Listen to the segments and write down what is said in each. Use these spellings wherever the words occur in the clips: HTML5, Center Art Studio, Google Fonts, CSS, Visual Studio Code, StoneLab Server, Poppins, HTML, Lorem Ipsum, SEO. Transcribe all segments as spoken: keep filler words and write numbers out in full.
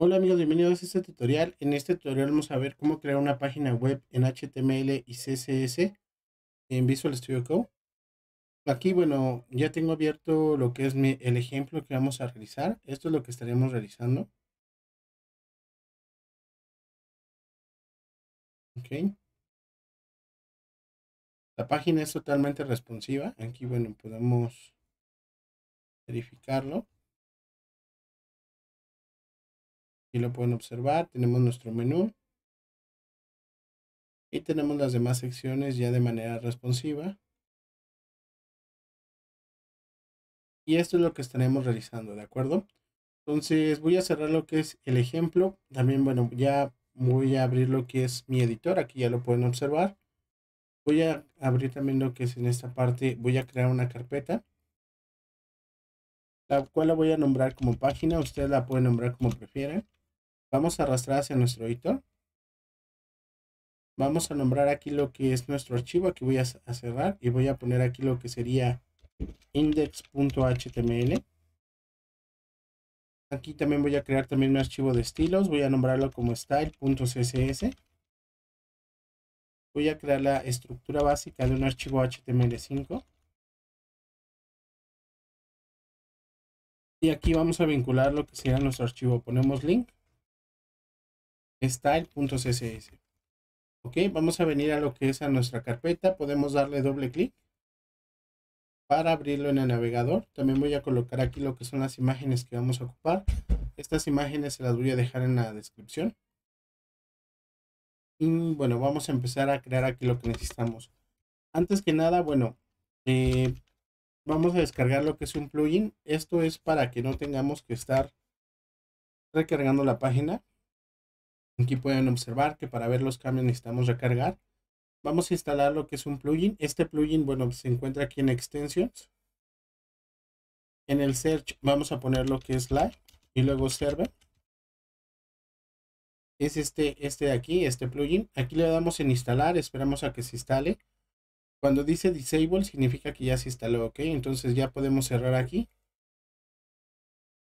Hola amigos, bienvenidos a este tutorial. En este tutorial vamos a ver cómo crear una página web en H T M L y C S S en Visual Studio Code. Aquí, bueno, ya tengo abierto lo que es mi, el ejemplo que vamos a realizar. Esto es lo que estaremos realizando. Ok. La página es totalmente responsiva. Aquí, bueno, podemos verificarlo. Aquí lo pueden observar, tenemos nuestro menú y tenemos las demás secciones ya de manera responsiva. Y esto es lo que estaremos realizando, ¿de acuerdo? Entonces voy a cerrar lo que es el ejemplo. También, bueno, ya voy a abrir lo que es mi editor, aquí ya lo pueden observar. Voy a abrir también lo que es en esta parte, voy a crear una carpeta, la cual la voy a nombrar como página, ustedes la pueden nombrar como prefieran. Vamos a arrastrar hacia nuestro editor. Vamos a nombrar aquí lo que es nuestro archivo. Aquí voy a cerrar y voy a poner aquí lo que sería index punto H T M L. Aquí también voy a crear también un archivo de estilos. Voy a nombrarlo como style punto C S S. Voy a crear la estructura básica de un archivo H T M L cinco. Y aquí vamos a vincular lo que será nuestro archivo. Ponemos link style punto C S S. Ok, vamos a venir a lo que es a nuestra carpeta. Podemos darle doble clic para abrirlo en el navegador. También voy a colocar aquí lo que son las imágenes que vamos a ocupar. Estas imágenes se las voy a dejar en la descripción. Y bueno, vamos a empezar a crear aquí lo que necesitamos. Antes que nada, bueno, eh, vamos a descargar lo que es un plugin. Esto es para que no tengamos que estar recargando la página. Aquí pueden observar que para ver los cambios necesitamos recargar. Vamos a instalar lo que es un plugin. Este plugin, bueno, se encuentra aquí en Extensions. En el Search vamos a poner lo que es Live y luego Server. Es este, este de aquí, este plugin. Aquí le damos en Instalar, esperamos a que se instale. Cuando dice disable significa que ya se instaló, ok, entonces ya podemos cerrar aquí.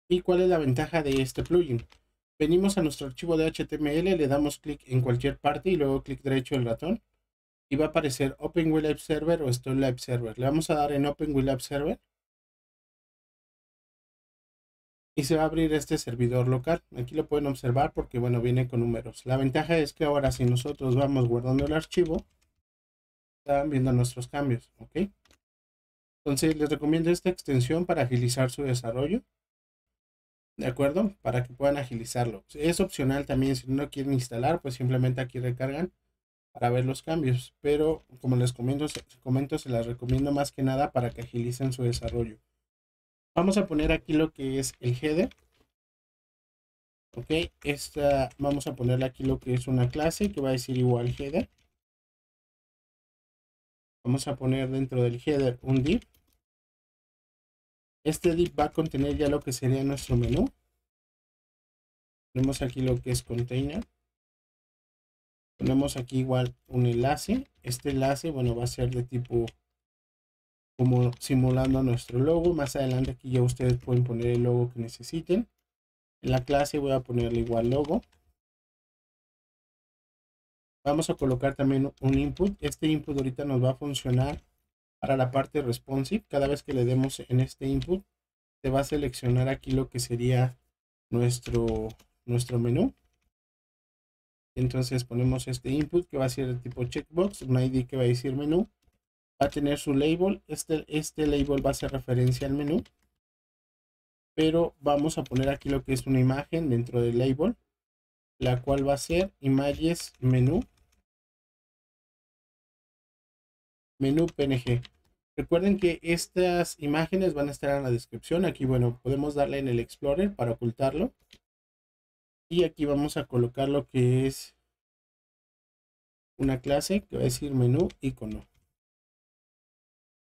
¿Y cuál es la ventaja de este plugin? Venimos a nuestro archivo de H T M L, le damos clic en cualquier parte y luego clic derecho del ratón y va a aparecer Open Lorem Ipsum Server o StoneLab Server. Le vamos a dar en Open Lorem Ipsum Server y se va a abrir este servidor local. Aquí lo pueden observar porque, bueno, viene con números. La ventaja es que ahora si nosotros vamos guardando el archivo, están viendo nuestros cambios, ok. Entonces les recomiendo esta extensión para agilizar su desarrollo, de acuerdo, para que puedan agilizarlo. Es opcional también, si no quieren instalar, pues simplemente aquí recargan para ver los cambios, pero como les comento, se, comento, se las recomiendo más que nada para que agilicen su desarrollo. Vamos a poner aquí lo que es el header, ok. Esta, vamos a ponerle aquí lo que es una clase que va a decir igual header. Vamos a poner dentro del header un div. Este div va a contener ya lo que sería nuestro menú. Ponemos aquí lo que es container. Ponemos aquí igual un enlace. Este enlace, bueno, va a ser de tipo como simulando nuestro logo. Más adelante aquí ya ustedes pueden poner el logo que necesiten. En la clase voy a ponerle igual logo. Vamos a colocar también un input. Este input ahorita nos va a funcionar para la parte responsive. Cada vez que le demos en este input, se va a seleccionar aquí lo que sería nuestro, nuestro menú. Entonces ponemos este input que va a ser de tipo checkbox, un I D que va a decir menú. Va a tener su label. Este, este label va a hacer referencia al menú. Pero vamos a poner aquí lo que es una imagen dentro del label, la cual va a ser images menú. Menú P N G. Recuerden que estas imágenes van a estar en la descripción. Aquí, bueno, podemos darle en el Explorer para ocultarlo. Y aquí vamos a colocar lo que es una clase que va a decir menú icono.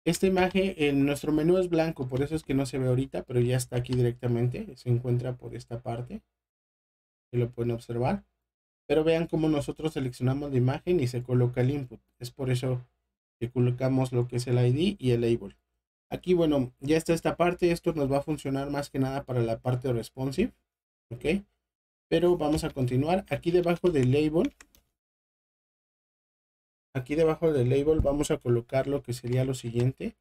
Esta imagen, en nuestro menú es blanco, por eso es que no se ve ahorita, pero ya está aquí directamente. Se encuentra por esta parte, que lo pueden observar. Pero vean cómo nosotros seleccionamos la imagen y se coloca el input. Es por eso que colocamos lo que es el I D y el label. Aquí, bueno, ya está esta parte. Esto nos va a funcionar más que nada para la parte responsive, ok. Pero vamos a continuar. Aquí debajo del label. Aquí debajo del label vamos a colocar lo que sería lo siguiente.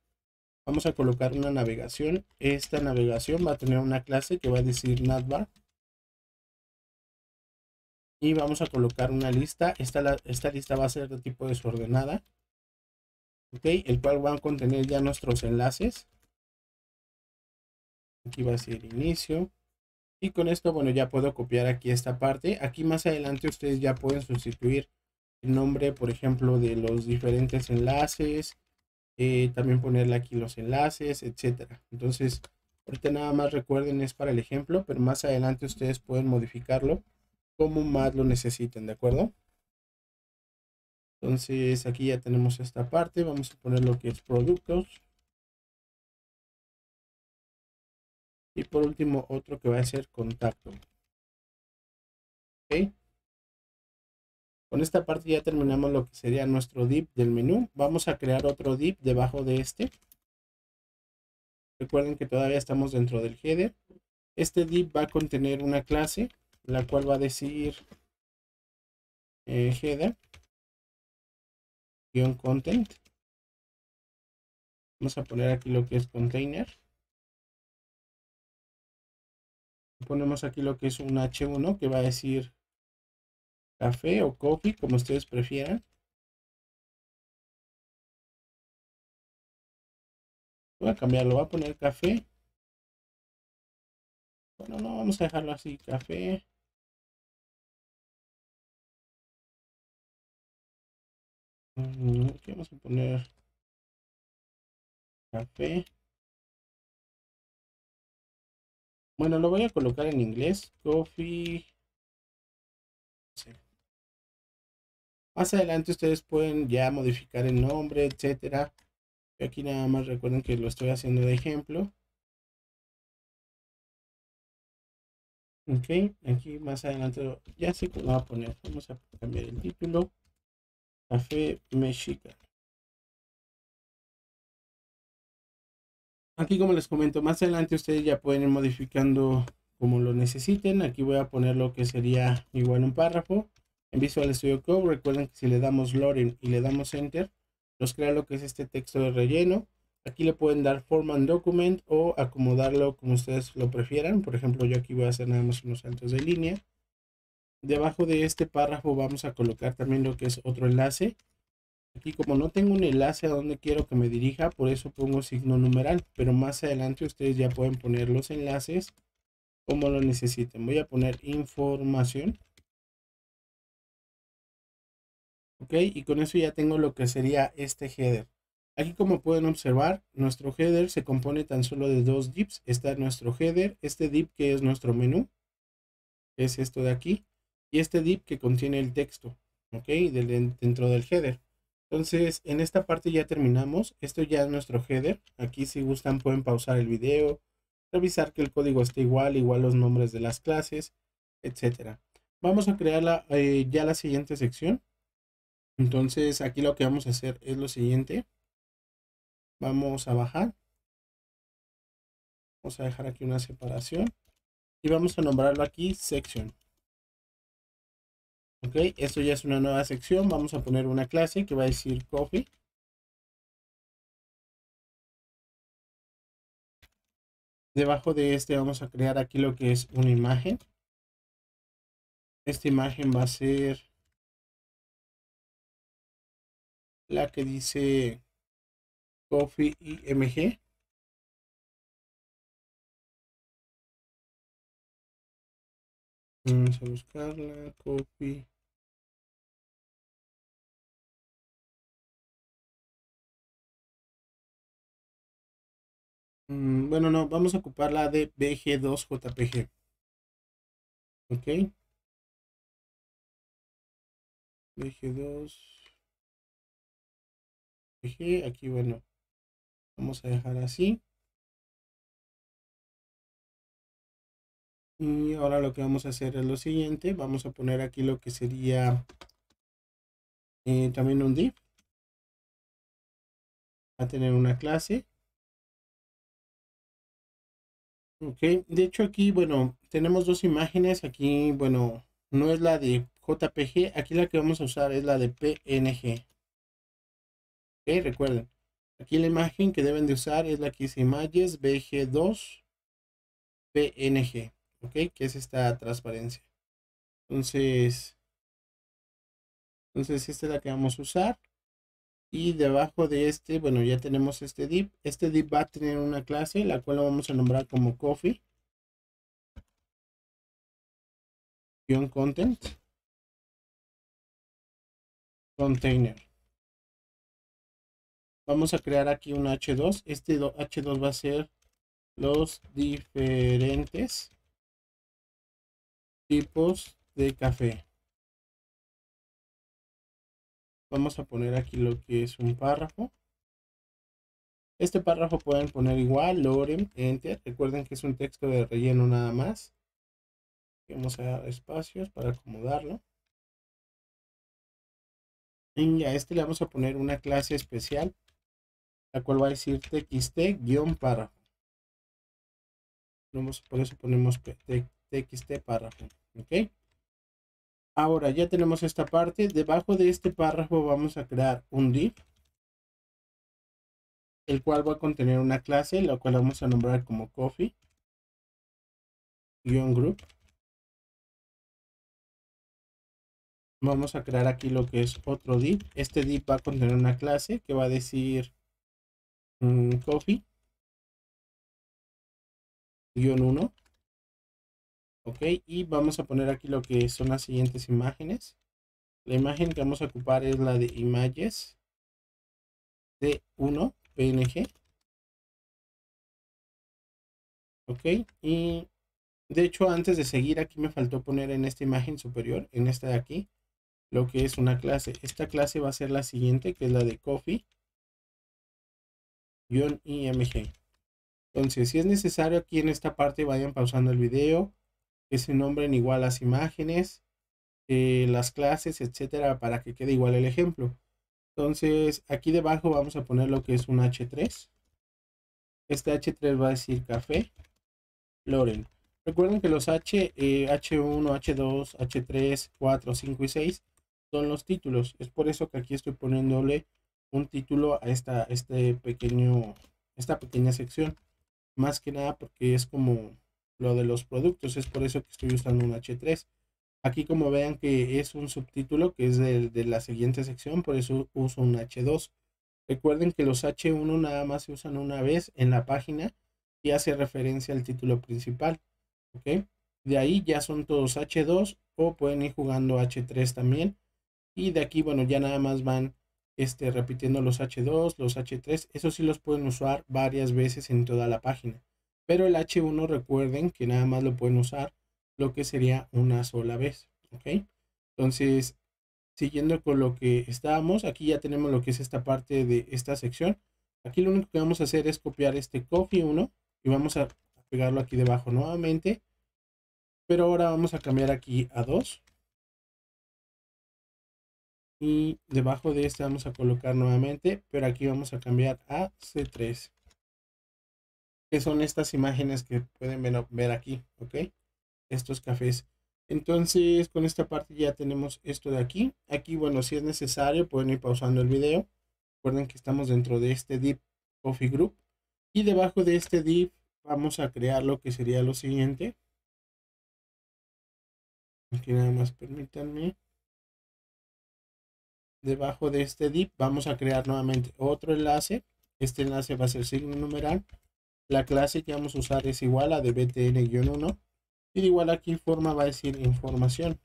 Vamos a colocar una navegación. Esta navegación va a tener una clase que va a decir navbar. Y vamos a colocar una lista. Esta, la, esta lista va a ser de tipo desordenada. Ok, el cual va a contener ya nuestros enlaces. Aquí va a ser inicio. Y con esto, bueno, ya puedo copiar aquí esta parte. Aquí más adelante ustedes ya pueden sustituir el nombre, por ejemplo, de los diferentes enlaces. Eh, también ponerle aquí los enlaces, etcétera. Entonces, ahorita nada más recuerden, es para el ejemplo, pero más adelante ustedes pueden modificarlo como más lo necesiten, ¿de acuerdo? Entonces, aquí ya tenemos esta parte. Vamos a poner lo que es productos. Y por último, otro que va a ser contacto. Ok. Con esta parte ya terminamos lo que sería nuestro div del menú. Vamos a crear otro div debajo de este. Recuerden que todavía estamos dentro del header. Este div va a contener una clase, la cual va a decir eh, header-content. Vamos a poner aquí lo que es container. Ponemos aquí lo que es un hache uno que va a decir café o coffee, como ustedes prefieran. Voy a cambiarlo, voy a poner café. Bueno, no, vamos a dejarlo así, café. Aquí vamos a poner café. Bueno, lo voy a colocar en inglés. Coffee. Sí. Más adelante ustedes pueden ya modificar el nombre, etcétera. Aquí nada más recuerden que lo estoy haciendo de ejemplo. Ok, aquí más adelante ya sé cómo va a poner. Vamos a cambiar el título. Café mexicano. Aquí, como les comento, más adelante ustedes ya pueden ir modificando como lo necesiten. Aquí voy a poner lo que sería igual un párrafo. En Visual Studio Code, recuerden que si le damos Lorem y le damos Enter, nos crea lo que es este texto de relleno. Aquí le pueden dar Form and Document o acomodarlo como ustedes lo prefieran. Por ejemplo, yo aquí voy a hacer nada más unos saltos de línea. Debajo de este párrafo vamos a colocar también lo que es otro enlace. Aquí como no tengo un enlace a donde quiero que me dirija, por eso pongo signo numeral, pero más adelante ustedes ya pueden poner los enlaces como lo necesiten. Voy a poner información. Ok, y con eso ya tengo lo que sería este header. Aquí como pueden observar, nuestro header se compone tan solo de dos divs. Está nuestro header, este div que es nuestro menú, que es esto de aquí, y este div que contiene el texto, ok, dentro del header. Entonces, en esta parte ya terminamos. Esto ya es nuestro header. Aquí si gustan pueden pausar el video, revisar que el código esté igual, igual los nombres de las clases, etcétera. Vamos a crear la, eh, ya la siguiente sección. Entonces, aquí lo que vamos a hacer es lo siguiente. Vamos a bajar. Vamos a dejar aquí una separación. Y vamos a nombrarlo aquí section. Ok, esto ya es una nueva sección. Vamos a poner una clase que va a decir coffee. Debajo de este vamos a crear aquí lo que es una imagen. Esta imagen va a ser la que dice coffee img. Vamos a buscarla, copy. Mm, bueno, no, vamos a ocupar la de b g dos j p g. Ok. b g dos j p g, aquí bueno, vamos a dejar así. Y ahora lo que vamos a hacer es lo siguiente. Vamos a poner aquí lo que sería eh, también un div. Va a tener una clase. Ok, de hecho aquí, bueno, tenemos dos imágenes. Aquí, bueno, no es la de J P G. Aquí la que vamos a usar es la de P N G. Ok, recuerden. Aquí la imagen que deben de usar es la que dice imágenes B G dos P N G. Ok, que es esta transparencia. Entonces, entonces esta es la que vamos a usar. Y debajo de este, bueno, ya tenemos este div. Este div va a tener una clase, la cual lo vamos a nombrar como coffee-content container. Vamos a crear aquí un H dos. Este H dos va a ser los diferentes tipos de café. Vamos a poner aquí lo que es un párrafo. Este párrafo pueden poner igual, Lorem, Enter. Recuerden que es un texto de relleno nada más. Vamos a dar espacios para acomodarlo. Y a este le vamos a poner una clase especial, la cual va a decir txt-párrafo. Por eso ponemos txt-párrafo. ¿Ok? Ahora ya tenemos esta parte. Debajo de este párrafo vamos a crear un div, el cual va a contener una clase, la cual vamos a nombrar como coffee-group. Vamos a crear aquí lo que es otro div. Este div va a contener una clase que va a decir um, coffee guión uno. Ok, y vamos a poner aquí lo que son las siguientes imágenes. La imagen que vamos a ocupar es la de imágenes D uno P N G. Ok, y de hecho antes de seguir aquí me faltó poner en esta imagen superior, en esta de aquí, lo que es una clase. Esta clase va a ser la siguiente, que es la de coffee-img. Entonces, si es necesario, aquí en esta parte vayan pausando el video, que se nombren igual las imágenes, eh, las clases, etcétera, para que quede igual el ejemplo. Entonces, aquí debajo vamos a poner lo que es un H tres. Este H tres va a decir café Lorem. Recuerden que los H, eh, H uno, H dos, H tres, cuatro, cinco y seis son los títulos. Es por eso que aquí estoy poniéndole un título a esta, este pequeño, esta pequeña sección. Más que nada porque es como lo de los productos, es por eso que estoy usando un H tres. Aquí, como vean que es un subtítulo que es de, de la siguiente sección, por eso uso un H dos. Recuerden que los H uno nada más se usan una vez en la página y hace referencia al título principal. ¿Okay? De ahí ya son todos H dos, o pueden ir jugando H tres también. Y de aquí, bueno, ya nada más van este, repitiendo los H dos, los H tres. Eso sí los pueden usar varias veces en toda la página. Pero el H uno recuerden que nada más lo pueden usar lo que sería una sola vez. ¿Ok? Entonces, siguiendo con lo que estábamos, aquí ya tenemos lo que es esta parte de esta sección. Aquí lo único que vamos a hacer es copiar este coffee uno y vamos a pegarlo aquí debajo nuevamente. Pero ahora vamos a cambiar aquí a dos. Y debajo de este vamos a colocar nuevamente, pero aquí vamos a cambiar a C tres. Que son estas imágenes que pueden ver aquí, ok, estos cafés. Entonces con esta parte ya tenemos esto de aquí. Aquí, bueno, si es necesario pueden ir pausando el video. Recuerden que estamos dentro de este div coffee group y debajo de este div vamos a crear lo que sería lo siguiente. Aquí nada más permítanme. Debajo de este div vamos a crear nuevamente otro enlace. Este enlace va a ser signo numeral. La clase que vamos a usar es igual a de B T N guión uno. Y igual aquí forma va a decir información.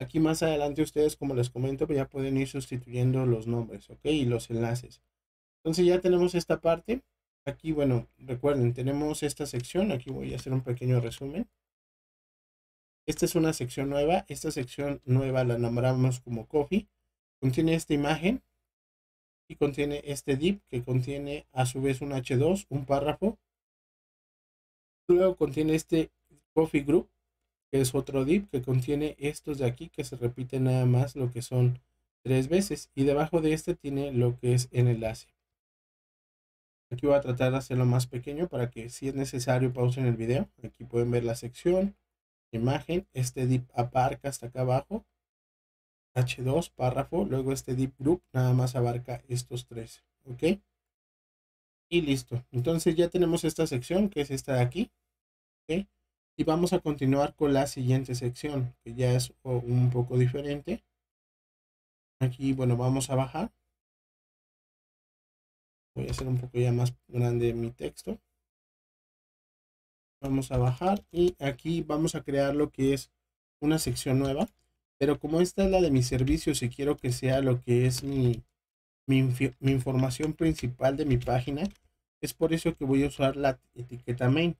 Aquí más adelante ustedes, como les comento, ya pueden ir sustituyendo los nombres, ¿ok? Y los enlaces. Entonces ya tenemos esta parte. Aquí, bueno, recuerden, tenemos esta sección. Aquí voy a hacer un pequeño resumen. Esta es una sección nueva. Esta sección nueva la nombramos como coffee. Contiene esta imagen. Y contiene este div que contiene a su vez un H dos, un párrafo. Luego contiene este coffee group, que es otro div que contiene estos de aquí que se repiten nada más lo que son tres veces. Y debajo de este tiene lo que es el enlace. Aquí voy a tratar de hacerlo más pequeño para que si es necesario pausen el video. Aquí pueden ver la sección, imagen, este div abarca hasta acá abajo, hache dos, párrafo, luego este div group nada más abarca estos tres, ¿ok? Y listo. Entonces ya tenemos esta sección que es esta de aquí, ¿ok? Y vamos a continuar con la siguiente sección, que ya es un poco diferente. Aquí, bueno, vamos a bajar. Voy a hacer un poco ya más grande mi texto. Vamos a bajar y aquí vamos a crear lo que es una sección nueva. Pero como esta es la de mis servicios y quiero que sea lo que es mi, mi, mi información principal de mi página, es por eso que voy a usar la etiqueta main.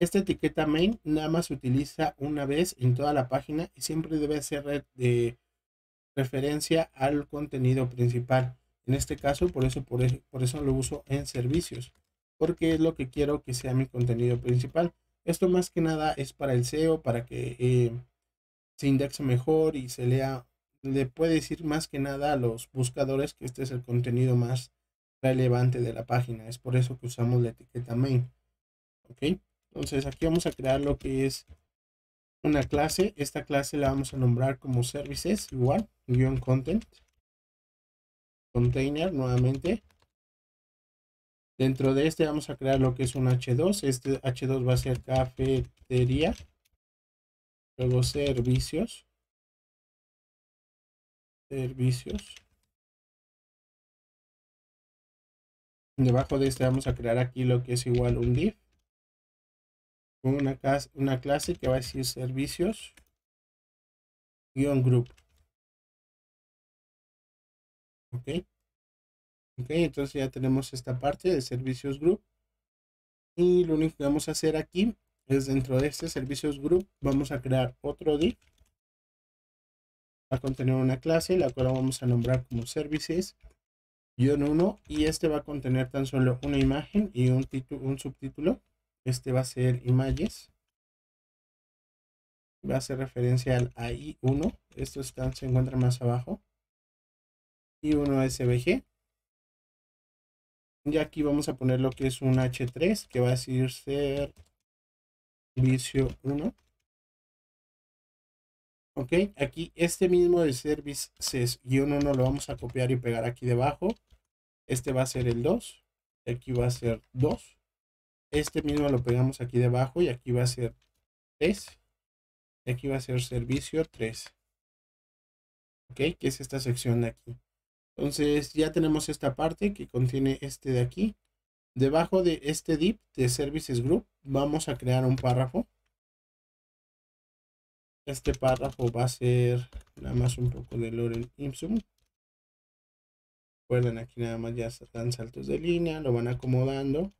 Esta etiqueta main nada más se utiliza una vez en toda la página y siempre debe hacer de referencia al contenido principal. En este caso, por eso, por eso, por eso lo uso en servicios, porque es lo que quiero que sea mi contenido principal. Esto más que nada es para el S E O, para que eh, se indexe mejor y se lea, le puede decir más que nada a los buscadores que este es el contenido más relevante de la página. Es por eso que usamos la etiqueta main, ¿ok? Entonces aquí vamos a crear lo que es una clase. Esta clase la vamos a nombrar como services, igual, guión content, container nuevamente. Dentro de este vamos a crear lo que es un hache dos. Este hache dos va a ser cafetería, luego servicios, servicios. Debajo de este vamos a crear aquí lo que es igual un div. Una, una clase que va a decir servicios guión group, ok. Ok, entonces ya tenemos esta parte de servicios group y lo único que vamos a hacer aquí es dentro de este servicios group vamos a crear otro div, va a contener una clase la cual vamos a nombrar como services guión uno y este va a contener tan solo una imagen y un título, un subtítulo. Este va a ser images, va a hacer referencia al a i uno, esto está, se encuentra más abajo, y uno S V G. Y aquí vamos a poner lo que es un hache tres, que va a decir servicio uno. Ok, aquí este mismo de services guión uno lo vamos a copiar y pegar aquí debajo. Este va a ser el dos, aquí va a ser dos. Este mismo lo pegamos aquí debajo y aquí va a ser tres. Y aquí va a ser servicio tres. Ok, que es esta sección de aquí. Entonces ya tenemos esta parte que contiene este de aquí. Debajo de este div de services group vamos a crear un párrafo. Este párrafo va a ser nada más un poco de Lorem Ipsum. Recuerden, aquí nada más ya dan saltos de línea, lo van acomodando.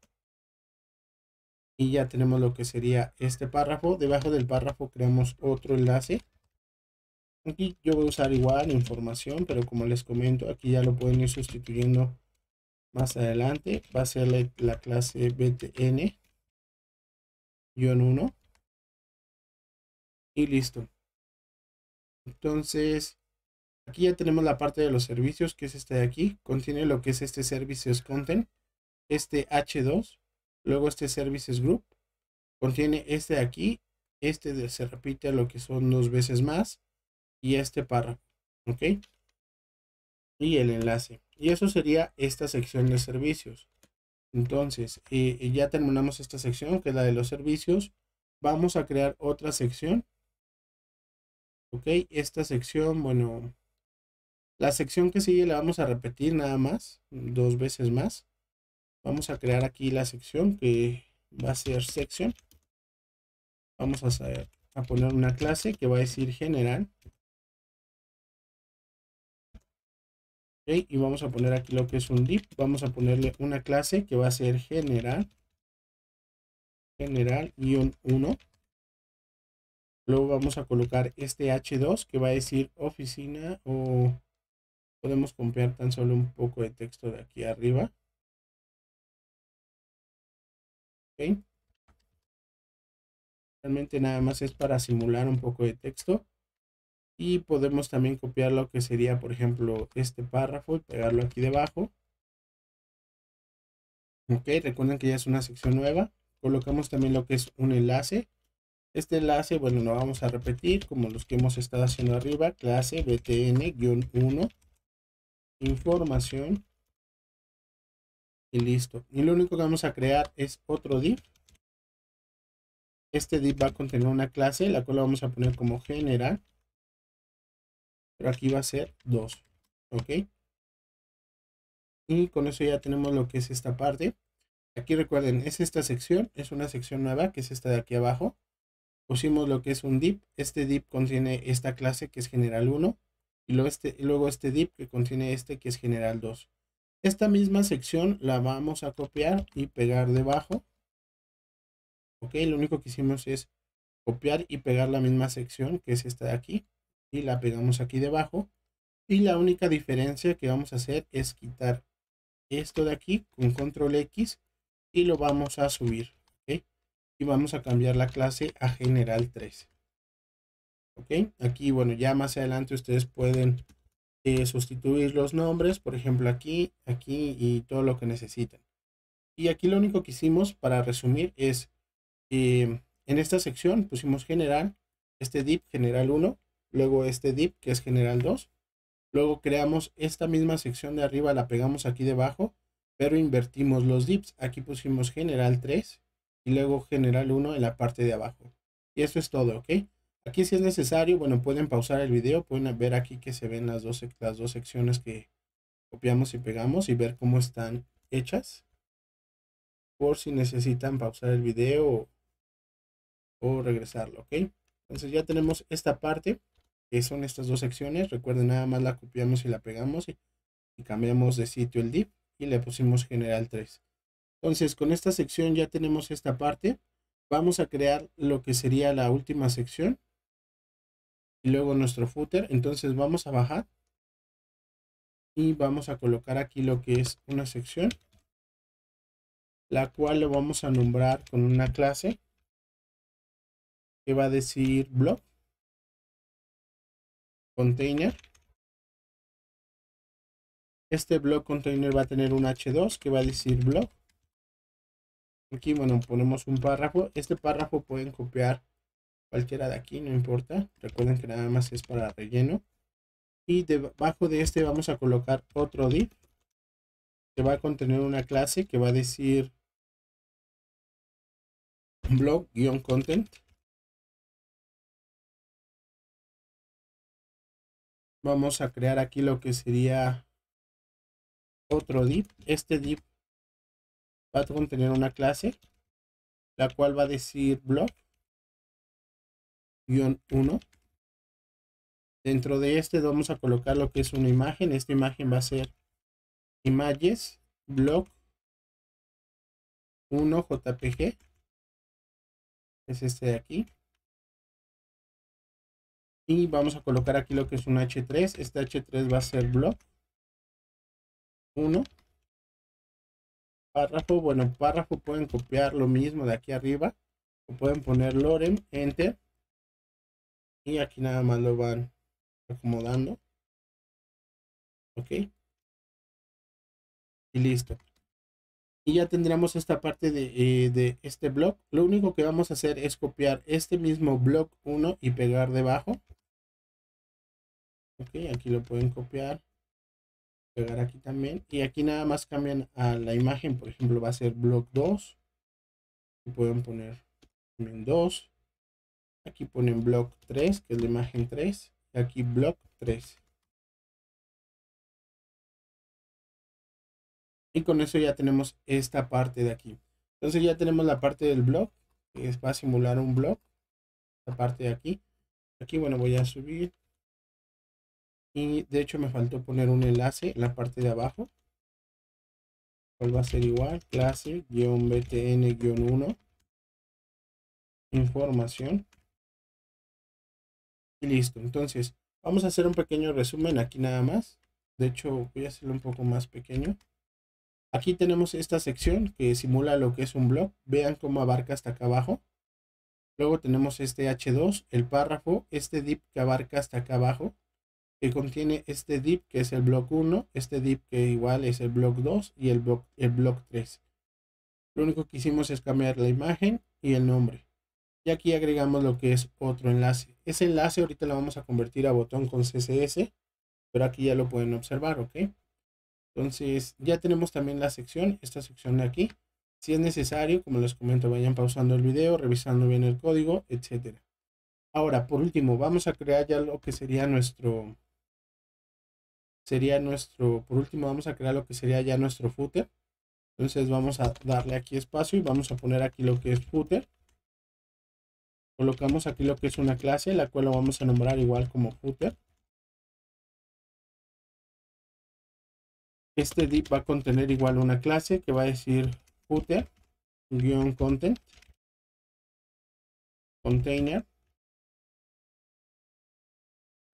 Y ya tenemos lo que sería este párrafo. Debajo del párrafo creamos otro enlace. Aquí yo voy a usar igual información, pero como les comento, aquí ya lo pueden ir sustituyendo más adelante. Va a ser la, la clase b t n guión uno. Y listo. Entonces, aquí ya tenemos la parte de los servicios, que es este de aquí. Contiene lo que es este services content, este hache dos. Luego este services group contiene este de aquí, este de, se repite lo que son dos veces más y este párrafo, ok, y el enlace. Y eso sería esta sección de servicios. Entonces eh, ya terminamos esta sección que es la de los servicios. Vamos a crear otra sección, ok. Esta sección, bueno, la sección que sigue la vamos a repetir nada más dos veces más. Vamos a crear aquí la sección que va a ser section. Vamos a, hacer, a poner una clase que va a decir general. Okay, y vamos a poner aquí lo que es un div. Vamos a ponerle una clase que va a ser general. General guión uno. Luego vamos a colocar este hache dos que va a decir oficina o podemos copiar tan solo un poco de texto de aquí arriba. Okay. Realmente nada más es para simular un poco de texto y podemos también copiar lo que sería por ejemplo este párrafo y pegarlo aquí debajo Ok, recuerden que ya es una sección nueva. Colocamos también lo que es un enlace. Este enlace, bueno, lo vamos a repetir como los que hemos estado haciendo arriba. Clase B T N guión uno. Información. Y listo. Y lo único que vamos a crear es otro div. Este div va a contener una clase, la cual la vamos a poner como general. Pero aquí va a ser dos. Ok. Y con eso ya tenemos lo que es esta parte. Aquí recuerden, es esta sección. Es una sección nueva que es esta de aquí abajo. Pusimos lo que es un div. Este div contiene esta clase que es general uno. Y luego este, luego este div que contiene este que es general dos. Esta misma sección la vamos a copiar y pegar debajo. Ok, lo único que hicimos es copiar y pegar la misma sección que es esta de aquí. Y la pegamos aquí debajo. Y la única diferencia que vamos a hacer es quitar esto de aquí con control equis. Y lo vamos a subir. Y vamos a cambiar la clase a general tres. Ok, aquí bueno, ya más adelante ustedes pueden eh, sustituir los nombres, por ejemplo aquí, aquí y todo lo que necesitan. Y aquí lo único que hicimos para resumir es, eh, en esta sección pusimos general, este div general uno, luego este div que es general dos, luego creamos esta misma sección de arriba, la pegamos aquí debajo, pero invertimos los divs, aquí pusimos general tres. Y luego general uno en la parte de abajo. Y eso es todo, ¿ok? Aquí si es necesario, bueno, pueden pausar el video. Pueden ver aquí que se ven las dos, las dos secciones que copiamos y pegamos. Y ver cómo están hechas. Por si necesitan pausar el video o, o regresarlo, ¿ok? Entonces ya tenemos esta parte. Que son estas dos secciones. Recuerden, nada más la copiamos y la pegamos. Y, y cambiamos de sitio el div. Y le pusimos general tres. Entonces con esta sección ya tenemos esta parte. Vamos a crear lo que sería la última sección. Y luego nuestro footer. Entonces vamos a bajar. Y vamos a colocar aquí lo que es una sección. La cual lo vamos a nombrar con una clase. Que va a decir blob. Container. Este blob container va a tener un hache dos que va a decir blob. Aquí, bueno, ponemos un párrafo. Este párrafo pueden copiar cualquiera de aquí, no importa. Recuerden que nada más es para relleno. Y debajo de este vamos a colocar otro div. Que va a contener una clase que va a decir blog-content. Vamos a crear aquí lo que sería otro div. Este div va a contener una clase, la cual va a decir blog guión uno. Dentro de este vamos a colocar lo que es una imagen. Esta imagen va a ser images blog uno jota pe ge. Es este de aquí. Y vamos a colocar aquí lo que es un hache tres. Este hache tres va a ser blog uno. Párrafo, bueno, párrafo pueden copiar lo mismo de aquí arriba. O pueden poner Lorem, Enter. Y aquí nada más lo van acomodando. Ok. Y listo. Y ya tendremos esta parte de, eh, de este blog. Lo único que vamos a hacer es copiar este mismo blog uno y pegar debajo. Ok, aquí lo pueden copiar. Pegar aquí también, y aquí nada más cambian a la imagen, por ejemplo va a ser blog dos, y pueden poner también dos, aquí ponen blog tres, que es la imagen tres, y aquí blog tres. Y con eso ya tenemos esta parte de aquí. Entonces ya tenemos la parte del blog, que va a simular un blog, la parte de aquí. Aquí, bueno, voy a subir. Y de hecho me faltó poner un enlace en la parte de abajo. Cuál va a ser igual. Clase-btn-uno. Información. Y listo. Entonces vamos a hacer un pequeño resumen aquí nada más. De hecho voy a hacerlo un poco más pequeño. Aquí tenemos esta sección que simula lo que es un blog. Vean cómo abarca hasta acá abajo. Luego tenemos este hache dos, el párrafo, este div que abarca hasta acá abajo. Que contiene este div que es el blog uno, este div que igual es el blog dos y el blog, el blog tres. Lo único que hicimos es cambiar la imagen y el nombre. Y aquí agregamos lo que es otro enlace. Ese enlace ahorita lo vamos a convertir a botón con C S S. Pero aquí ya lo pueden observar, ¿ok? Entonces ya tenemos también la sección, esta sección de aquí. Si es necesario, como les comento, vayan pausando el video, revisando bien el código, etcétera. Ahora, por último, vamos a crear ya lo que sería nuestro... Sería nuestro... Por último, vamos a crear lo que sería ya nuestro footer. Entonces vamos a darle aquí espacio y vamos a poner aquí lo que es footer. Colocamos aquí lo que es una clase, la cual lo vamos a nombrar igual como footer. Este div va a contener igual una clase que va a decir footer-content container.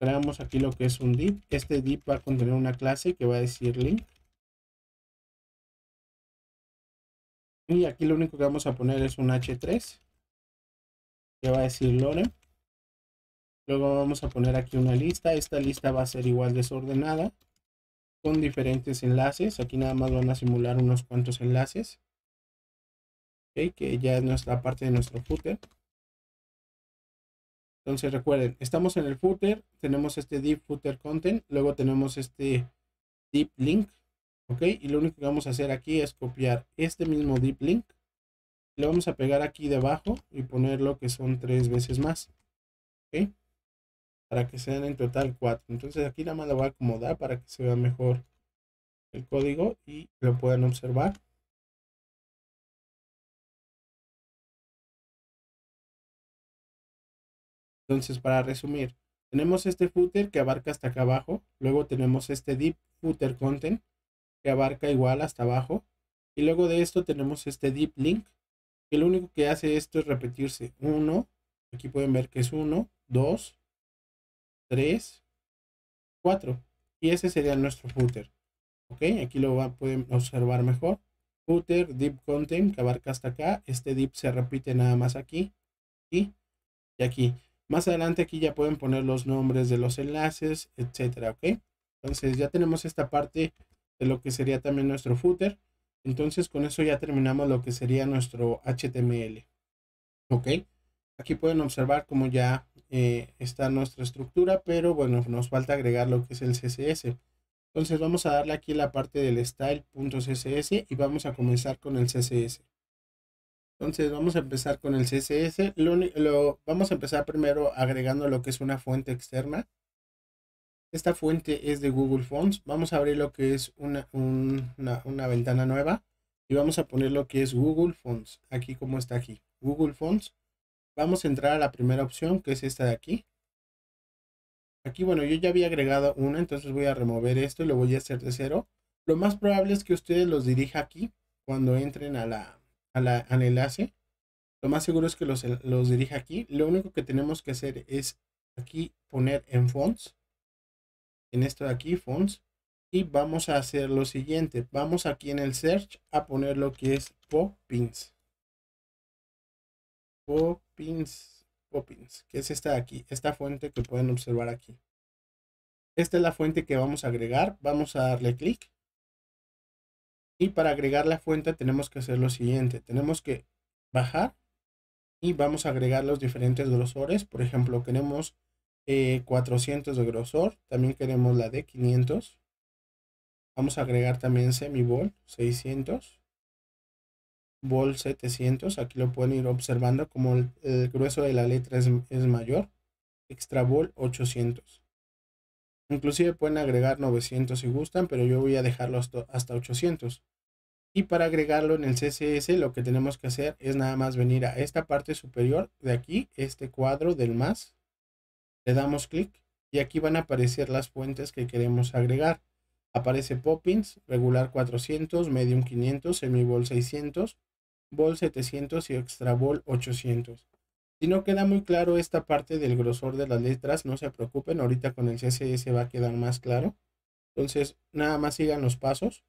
Creamos aquí lo que es un div. Este div va a contener una clase que va a decir link. Y aquí lo único que vamos a poner es un hache tres que va a decir Lorem. Luego vamos a poner aquí una lista. Esta lista va a ser igual desordenada con diferentes enlaces. Aquí nada más van a simular unos cuantos enlaces, ¿okay? Que ya es nuestra parte de nuestro footer. Entonces recuerden, estamos en el footer, tenemos este div footer content, luego tenemos este div link, ¿ok? Y lo único que vamos a hacer aquí es copiar este mismo div link, le vamos a pegar aquí debajo y poner lo que son tres veces más, ¿ok? Para que sean en total cuatro. Entonces aquí nada más lo voy a acomodar para que se vea mejor el código y lo puedan observar. Entonces, para resumir, tenemos este footer que abarca hasta acá abajo, luego tenemos este div footer content que abarca igual hasta abajo, y luego de esto tenemos este div link, que lo único que hace esto es repetirse uno, aquí pueden ver que es uno, dos, tres, cuatro, y ese sería nuestro footer, ok, aquí lo va, pueden observar mejor, footer, div content que abarca hasta acá, este div se repite nada más aquí, y, y aquí. Más adelante aquí ya pueden poner los nombres de los enlaces, etcétera, ¿ok? Entonces ya tenemos esta parte de lo que sería también nuestro footer. Entonces con eso ya terminamos lo que sería nuestro H T M L, ¿ok? Aquí pueden observar cómo ya eh, está nuestra estructura, pero bueno, nos falta agregar lo que es el C S S. Entonces vamos a darle aquí la parte del style.css y vamos a comenzar con el C S S. Entonces vamos a empezar con el C S S, lo, lo, vamos a empezar primero agregando lo que es una fuente externa. Esta fuente es de Google Fonts, vamos a abrir lo que es una, un, una, una ventana nueva y vamos a poner lo que es Google Fonts, aquí como está aquí, Google Fonts. Vamos a entrar a la primera opción que es esta de aquí. Aquí bueno, yo ya había agregado una, entonces voy a remover esto y lo voy a hacer de cero. Lo más probable es que ustedes los dirija aquí cuando entren a la... A la, al enlace, lo más seguro es que los, los dirija aquí. Lo único que tenemos que hacer es aquí poner en fonts, en esto de aquí, fonts, y vamos a hacer lo siguiente, vamos aquí en el search a poner lo que es Poppins, Poppins, Poppins, que es esta de aquí, esta fuente que pueden observar aquí. Esta es la fuente que vamos a agregar, vamos a darle clic. Y para agregar la fuente tenemos que hacer lo siguiente, tenemos que bajar y vamos a agregar los diferentes grosores, por ejemplo queremos eh, cuatrocientos de grosor, también queremos la de quinientos, vamos a agregar también semibol seiscientos, bol setecientos, aquí lo pueden ir observando como el, el grueso de la letra es, es mayor, extra bol ochocientos. Inclusive pueden agregar novecientos si gustan, pero yo voy a dejarlo hasta ochocientos. Y para agregarlo en el C S S lo que tenemos que hacer es nada más venir a esta parte superior de aquí, este cuadro del más. Le damos clic y aquí van a aparecer las fuentes que queremos agregar. Aparece Poppins, regular cuatrocientos, medium quinientos, semibol seiscientos, bol setecientos y extra bol ochocientos. Si no queda muy claro esta parte del grosor de las letras, no se preocupen, ahorita con el C S S va a quedar más claro. Entonces, nada más sigan los pasos.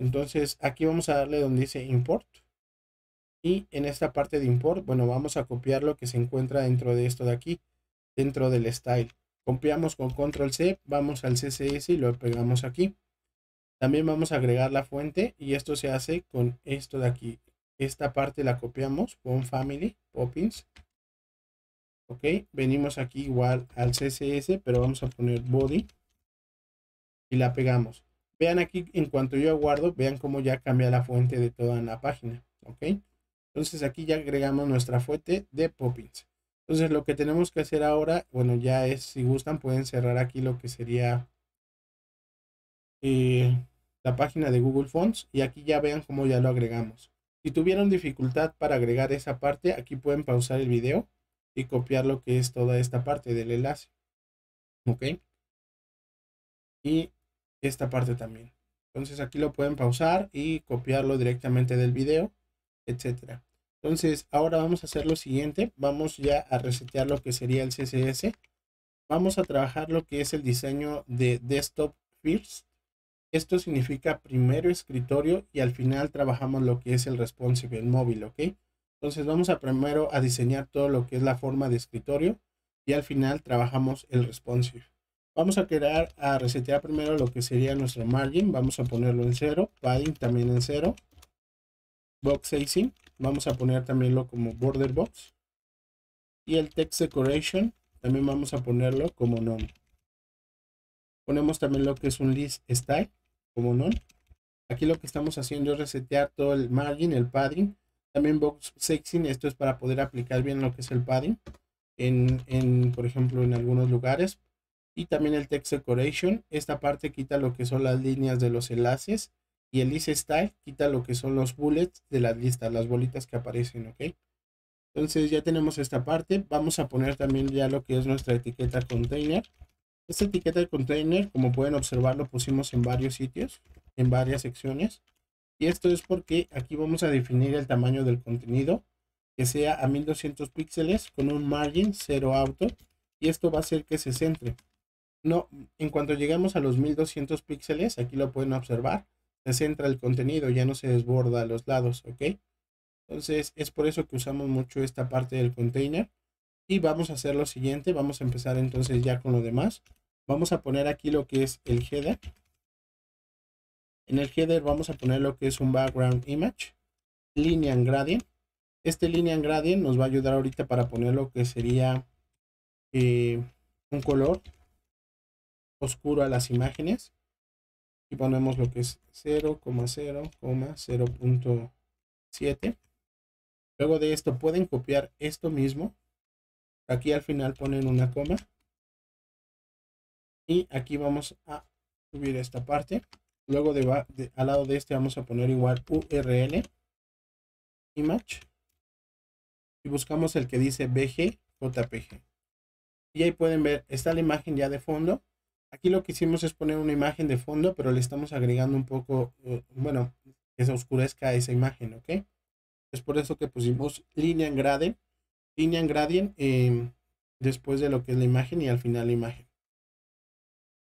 Entonces, aquí vamos a darle donde dice import. Y en esta parte de import, bueno, vamos a copiar lo que se encuentra dentro de esto de aquí, dentro del style. Copiamos con control C, vamos al C S S y lo pegamos aquí. También vamos a agregar la fuente y esto se hace con esto de aquí, Esta parte la copiamos, pon family, Poppins. Ok, venimos aquí igual al C S S, pero vamos a poner body. Y la pegamos. Vean aquí, en cuanto yo guardo, vean cómo ya cambia la fuente de toda la página. Ok, entonces aquí ya agregamos nuestra fuente de Poppins. Entonces lo que tenemos que hacer ahora, bueno, ya es, si gustan pueden cerrar aquí lo que sería eh, la página de Google Fonts. Y aquí ya vean cómo ya lo agregamos. Si tuvieron dificultad para agregar esa parte, aquí pueden pausar el video y copiar lo que es toda esta parte del enlace. Ok. Y esta parte también. Entonces aquí lo pueden pausar y copiarlo directamente del video, etcétera. Entonces ahora vamos a hacer lo siguiente. Vamos ya a resetear lo que sería el C S S. Vamos a trabajar lo que es el diseño de Desktop First. Esto significa primero escritorio y al final trabajamos lo que es el responsive, el móvil, ¿ok? Entonces vamos a primero a diseñar todo lo que es la forma de escritorio y al final trabajamos el responsive. Vamos a crear, a resetear primero lo que sería nuestro margin. Vamos a ponerlo en cero, padding también en cero. Box sizing, vamos a poner también como border box. Y el text decoration también vamos a ponerlo como none. Ponemos también lo que es un list style como none. Aquí lo que estamos haciendo es resetear todo el margin, el padding, también box sizing. Esto es para poder aplicar bien lo que es el padding en, en por ejemplo en algunos lugares. Y también el text decoration, esta parte quita lo que son las líneas de los enlaces, y el list style quita lo que son los bullets de las listas, las bolitas que aparecen, ok. Entonces ya tenemos esta parte. Vamos a poner también ya lo que es nuestra etiqueta container. Esta etiqueta de container, como pueden observar, lo pusimos en varios sitios, en varias secciones. Y esto es porque aquí vamos a definir el tamaño del contenido, que sea a mil doscientos píxeles con un margin cero auto. Y esto va a hacer que se centre. No, en cuanto lleguemos a los mil doscientos píxeles, aquí lo pueden observar, se centra el contenido, ya no se desborda a los lados, ¿ok? Entonces es por eso que usamos mucho esta parte del container. Y vamos a hacer lo siguiente, vamos a empezar entonces ya con lo demás. Vamos a poner aquí lo que es el header. En el header vamos a poner lo que es un background image, linear gradient. Este linear gradient nos va a ayudar ahorita para poner lo que sería eh, un color oscuro a las imágenes. Y ponemos lo que es cero coma cero coma cero punto siete. Luego de esto pueden copiar esto mismo. Aquí al final ponen una coma. Y aquí vamos a subir esta parte. Luego de, de, al lado de este vamos a poner igual U R L. Image. Y buscamos el que dice B G J P G. Y ahí pueden ver, está la imagen ya de fondo. Aquí lo que hicimos es poner una imagen de fondo, pero le estamos agregando un poco, bueno, que se oscurezca esa imagen, ¿ok? Es por eso que pusimos linear gradient. Linear gradient eh, después de lo que es la imagen y al final la imagen.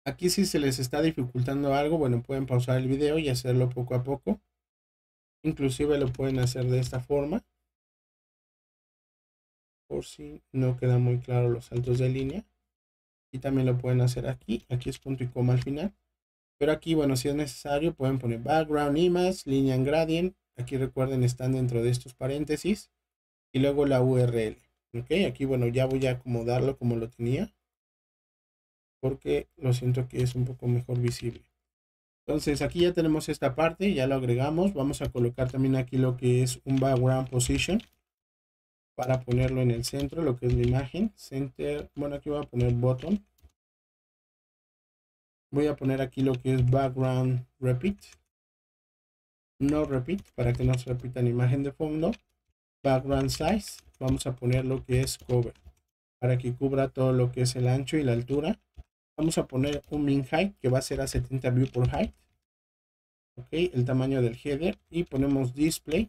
Aquí si se les está dificultando algo, bueno, pueden pausar el video y hacerlo poco a poco. Inclusive lo pueden hacer de esta forma. Por si no quedan muy claros los saltos de línea. Y también lo pueden hacer aquí. Aquí es punto y coma al final. Pero aquí, bueno, si es necesario, pueden poner background image, linear gradient. Aquí recuerden, están dentro de estos paréntesis. Y luego la U R L. Ok, aquí, bueno, ya voy a acomodarlo como lo tenía, porque lo siento que es un poco mejor visible. Entonces aquí ya tenemos esta parte, ya lo agregamos. Vamos a colocar también aquí lo que es un background position para ponerlo en el centro, lo que es la imagen. Center, bueno, aquí voy a poner button. Voy a poner aquí lo que es background repeat. No repeat, para que no se repita la imagen de fondo. Background size, vamos a poner lo que es cover, para que cubra todo lo que es el ancho y la altura. Vamos a poner un min height que va a ser a setenta view por height. Ok, el tamaño del header. Y ponemos display.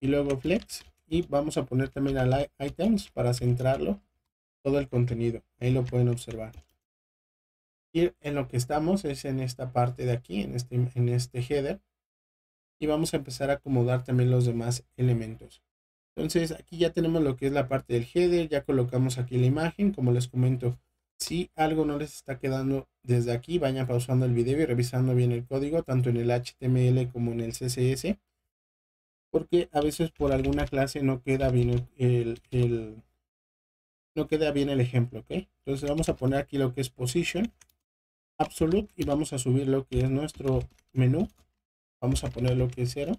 Y luego flex. Y vamos a poner también a items para centrarlo. Todo el contenido. Ahí lo pueden observar. Y en lo que estamos es en esta parte de aquí. En este, en este header. Y vamos a empezar a acomodar también los demás elementos. Entonces aquí ya tenemos lo que es la parte del header. Ya colocamos aquí la imagen. Como les comento, si algo no les está quedando desde aquí, vayan pausando el video y revisando bien el código, tanto en el H T M L como en el C S S. porque a veces por alguna clase no queda bien el, el, el, no queda bien el ejemplo, ¿ok? Entonces vamos a poner aquí lo que es Position Absolute y vamos a subir lo que es nuestro menú. Vamos a poner lo que es cero.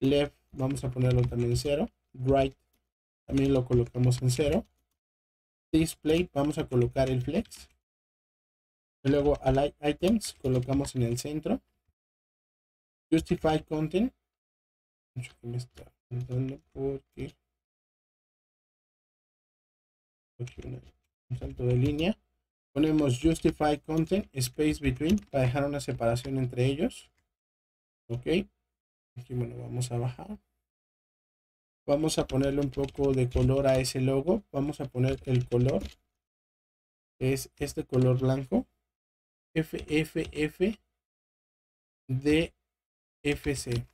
Left, vamos a ponerlo también en cero. Right, también lo colocamos en cero. Display, vamos a colocar el flex. Luego, Align Items, colocamos en el centro. Justify Content. Me está dando porque... un salto de línea. Ponemos Justify Content, Space Between, para dejar una separación entre ellos. Ok. Aquí, bueno, vamos a bajar. Vamos a ponerle un poco de color a ese logo. Vamos a poner el color. Es este color blanco. F F F D F C.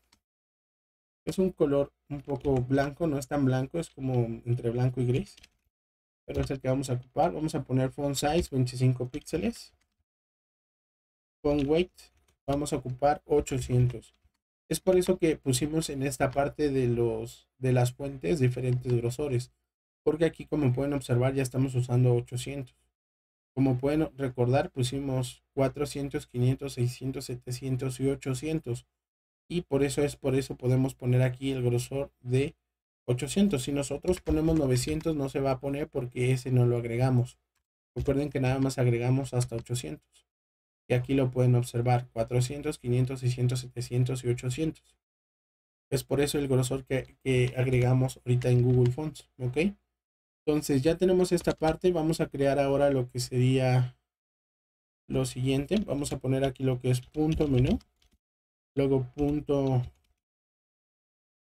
Es un color un poco blanco, no es tan blanco, es como entre blanco y gris, pero es el que vamos a ocupar. Vamos a poner font size veinticinco píxeles. Font weight vamos a ocupar ochocientos. Es por eso que pusimos en esta parte de los de las fuentes diferentes grosores, porque aquí, como pueden observar, ya estamos usando ochocientos. Como pueden recordar, pusimos cuatrocientos, quinientos, seiscientos, setecientos y ochocientos. Y por eso es por eso podemos poner aquí el grosor de ochocientos. Si nosotros ponemos novecientos, no se va a poner porque ese no lo agregamos. Recuerden que nada más agregamos hasta ochocientos. Y aquí lo pueden observar, cuatrocientos, quinientos, seiscientos, setecientos y ochocientos. Es por eso el grosor que, que agregamos ahorita en Google Fonts, ¿ok? Entonces ya tenemos esta parte. Vamos a crear ahora lo que sería lo siguiente. Vamos a poner aquí lo que es punto menú, luego punto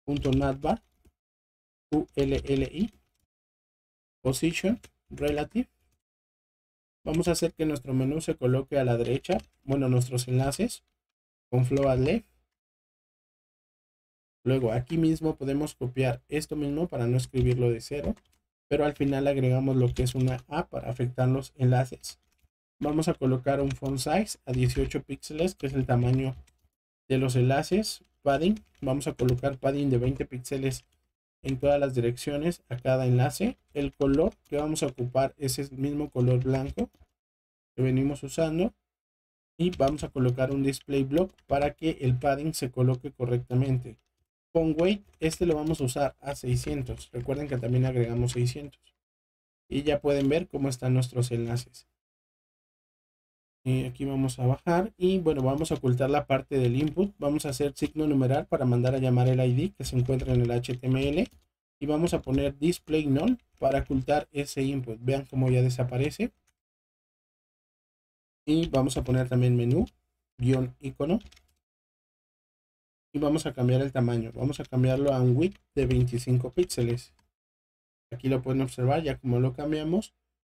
punto navbar, U L L I, position, relative. Vamos a hacer que nuestro menú se coloque a la derecha, bueno, nuestros enlaces, con flow at left. Luego aquí mismo podemos copiar esto mismo para no escribirlo de cero, pero al final agregamos lo que es una A para afectar los enlaces. Vamos a colocar un font size a dieciocho píxeles, que es el tamaño de los enlaces. Padding, vamos a colocar padding de veinte píxeles en todas las direcciones a cada enlace. El color que vamos a ocupar es el mismo color blanco que venimos usando. Y vamos a colocar un display block para que el padding se coloque correctamente. Con weight, este lo vamos a usar a seiscientos. Recuerden que también agregamos seiscientos. Y ya pueden ver cómo están nuestros enlaces. Y aquí vamos a bajar. Y bueno, vamos a ocultar la parte del input. Vamos a hacer signo numeral para mandar a llamar el I D que se encuentra en el H T M L. Y vamos a poner display none para ocultar ese input. Vean cómo ya desaparece. Y vamos a poner también menú, guión, icono. Y vamos a cambiar el tamaño, vamos a cambiarlo a un width de veinticinco píxeles. Aquí lo pueden observar ya como lo cambiamos,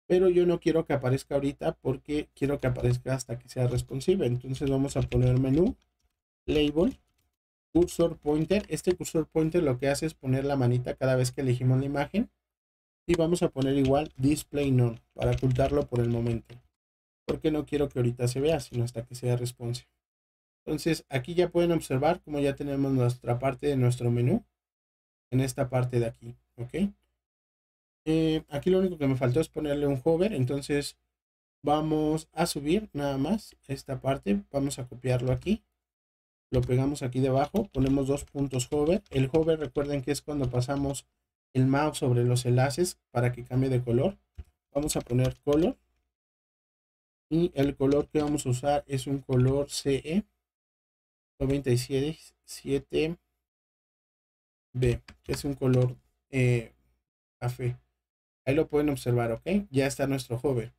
pero yo no quiero que aparezca ahorita porque quiero que aparezca hasta que sea responsive. Entonces vamos a poner menú, label, cursor pointer. Este cursor pointer lo que hace es poner la manita cada vez que elegimos la imagen. Y vamos a poner igual display none para ocultarlo por el momento, porque no quiero que ahorita se vea, sino hasta que sea responsive. Entonces aquí ya pueden observar como ya tenemos nuestra parte de nuestro menú en esta parte de aquí, ¿ok? Eh, aquí lo único que me faltó es ponerle un hover, entonces vamos a subir nada más esta parte, vamos a copiarlo aquí, lo pegamos aquí debajo, ponemos dos puntos hover. El hover recuerden que es cuando pasamos el mouse sobre los enlaces para que cambie de color. Vamos a poner color y el color que vamos a usar es un color C E noventa y siete siete B, que es un color eh, café. Ahí lo pueden observar, ok. Ya está nuestro hover,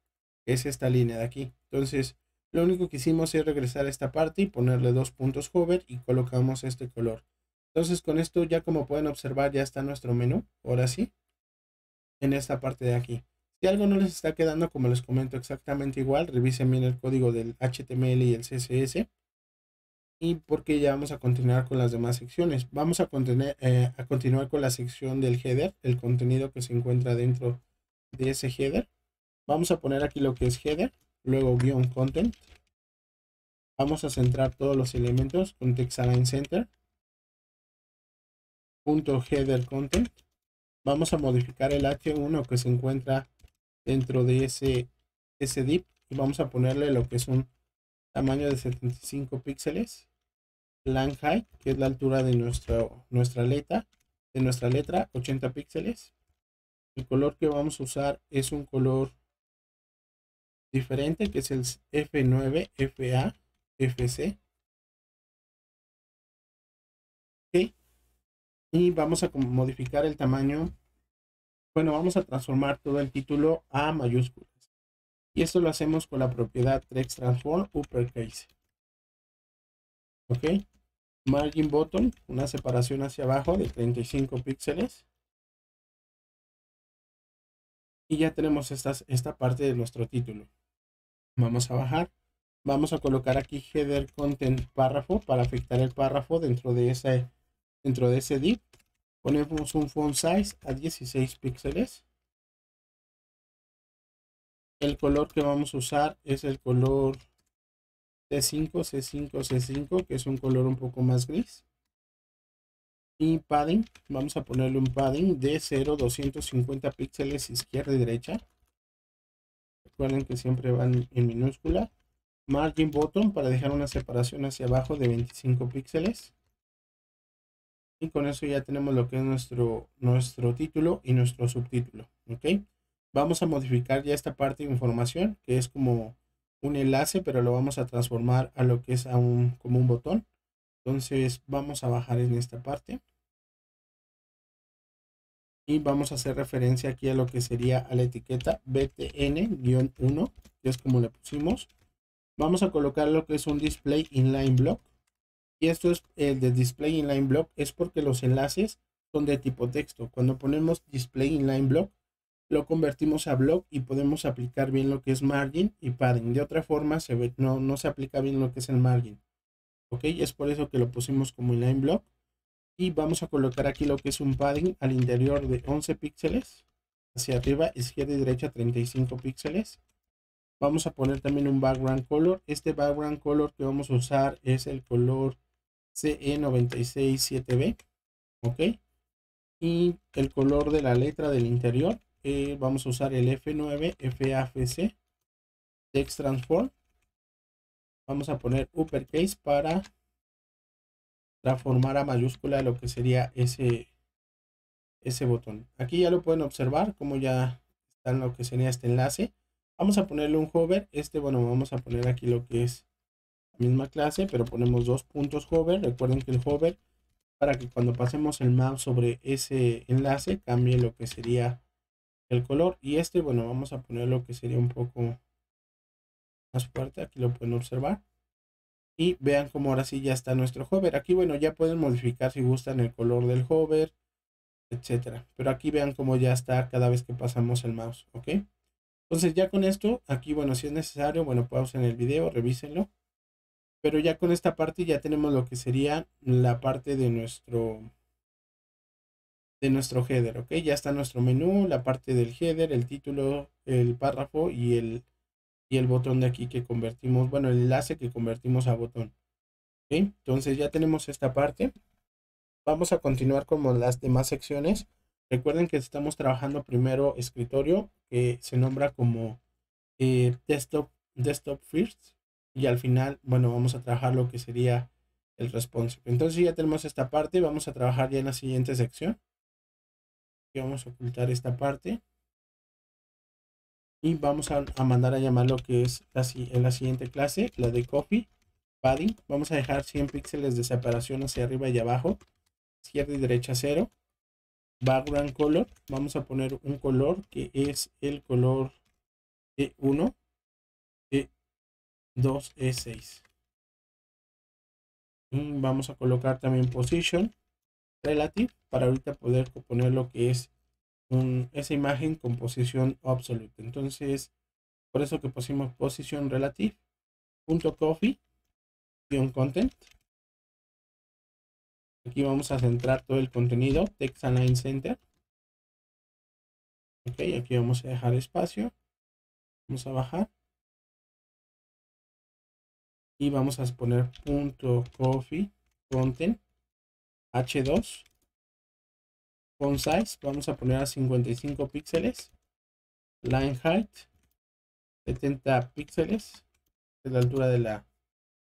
que es esta línea de aquí. Entonces lo único que hicimos es regresar a esta parte y ponerle dos puntos hover y colocamos este color. Entonces con esto ya, como pueden observar, ya está nuestro menú, ahora sí, en esta parte de aquí. Si algo no les está quedando, como les comento, exactamente igual, revisen bien el código del H T M L y el C S S. Y porque ya vamos a continuar con las demás secciones. Vamos a, contener, eh, a continuar con la sección del header, el contenido que se encuentra dentro de ese header. Vamos a poner aquí lo que es header, luego guión content. Vamos a centrar todos los elementos con text align center. .g del content, vamos a modificar el hache uno que se encuentra dentro de ese, ese div, y vamos a ponerle lo que es un tamaño de setenta y cinco píxeles, lang height, que es la altura de nuestro, nuestra letra, de nuestra letra, ochenta píxeles. El color que vamos a usar es un color diferente, que es el efe nueve, efe a, efe ce. Okay. Y vamos a modificar el tamaño. Bueno, vamos a transformar todo el título a mayúsculas. Y esto lo hacemos con la propiedad text transform uppercase. Ok. Margin bottom, una separación hacia abajo de treinta y cinco píxeles. Y ya tenemos estas, esta parte de nuestro título. Vamos a bajar. Vamos a colocar aquí header content párrafo para afectar el párrafo dentro de ese, dentro de ese div. Ponemos un font size a dieciséis píxeles. El color que vamos a usar es el color ce cinco, ce cinco, ce cinco, que es un color un poco más gris. Y padding, vamos a ponerle un padding de cero, doscientos cincuenta píxeles izquierda y derecha. Recuerden que siempre van en minúscula. Margin bottom para dejar una separación hacia abajo de veinticinco píxeles. Y con eso ya tenemos lo que es nuestro, nuestro título y nuestro subtítulo. ¿Ok? Vamos a modificar ya esta parte de información, que es como un enlace, pero lo vamos a transformar a lo que es a un, como un botón. Entonces vamos a bajar en esta parte. Y vamos a hacer referencia aquí a lo que sería a la etiqueta be te ene uno, que es como le pusimos. Vamos a colocar lo que es un display inline block. Y esto es el de display inline block, es porque los enlaces son de tipo texto. Cuando ponemos display inline block, lo convertimos a block y podemos aplicar bien lo que es margin y padding. De otra forma se ve, no, no se aplica bien lo que es el margin. Ok, es por eso que lo pusimos como inline block. Y vamos a colocar aquí lo que es un padding al interior de once píxeles. Hacia arriba, izquierda y derecha treinta y cinco píxeles. Vamos a poner también un background color. Este background color que vamos a usar es el color ce e nueve seis siete be. Ok. Y el color de la letra del interior. Eh, vamos a usar el efe nueve, efe a, efe ce. Text transform. Vamos a poner uppercase para transformar a mayúscula lo que sería ese, ese botón. Aquí ya lo pueden observar como ya está en lo que sería este enlace. Vamos a ponerle un hover. Este, bueno, vamos a poner aquí lo que es la misma clase, pero ponemos dos puntos hover. Recuerden que el hover, para que cuando pasemos el mouse sobre ese enlace, cambie lo que sería el color. Y este, bueno, vamos a poner lo que sería un poco más fuerte. Aquí lo pueden observar. Y vean cómo ahora sí ya está nuestro hover. Aquí, bueno, ya pueden modificar si gustan el color del hover, etcétera. Pero aquí vean cómo ya está cada vez que pasamos el mouse, ¿ok? Entonces ya con esto, aquí bueno, si es necesario, bueno, pausen el video, revísenlo. Pero ya con esta parte ya tenemos lo que sería la parte de nuestro, de nuestro header, ¿ok? Ya está nuestro menú, la parte del header, el título, el párrafo y el, y el botón de aquí que convertimos, bueno, el enlace que convertimos a botón. ¿Ok? Entonces ya tenemos esta parte. Vamos a continuar con las demás secciones. Recuerden que estamos trabajando primero escritorio, que se nombra como eh, desktop, desktop first, y al final, bueno, vamos a trabajar lo que sería el responsive. Entonces ya tenemos esta parte, vamos a trabajar ya en la siguiente sección. Aquí vamos a ocultar esta parte y vamos a, a mandar a llamar lo que es así en la siguiente clase, la de copy, padding. Vamos a dejar cien píxeles de separación hacia arriba y abajo, izquierda y derecha cero. Background color, vamos a poner un color que es el color e uno, e dos, e seis. Y vamos a colocar también position relative para ahorita poder poner lo que es un, esa imagen con posición absoluta. Entonces, por eso que pusimos position relative, punto coffee, guión content. Aquí vamos a centrar todo el contenido, text align center. Ok, aquí vamos a dejar espacio. Vamos a bajar. Y vamos a poner punto coffee content hache dos Font size vamos a poner a cincuenta y cinco píxeles. Line height setenta píxeles, es la altura de la,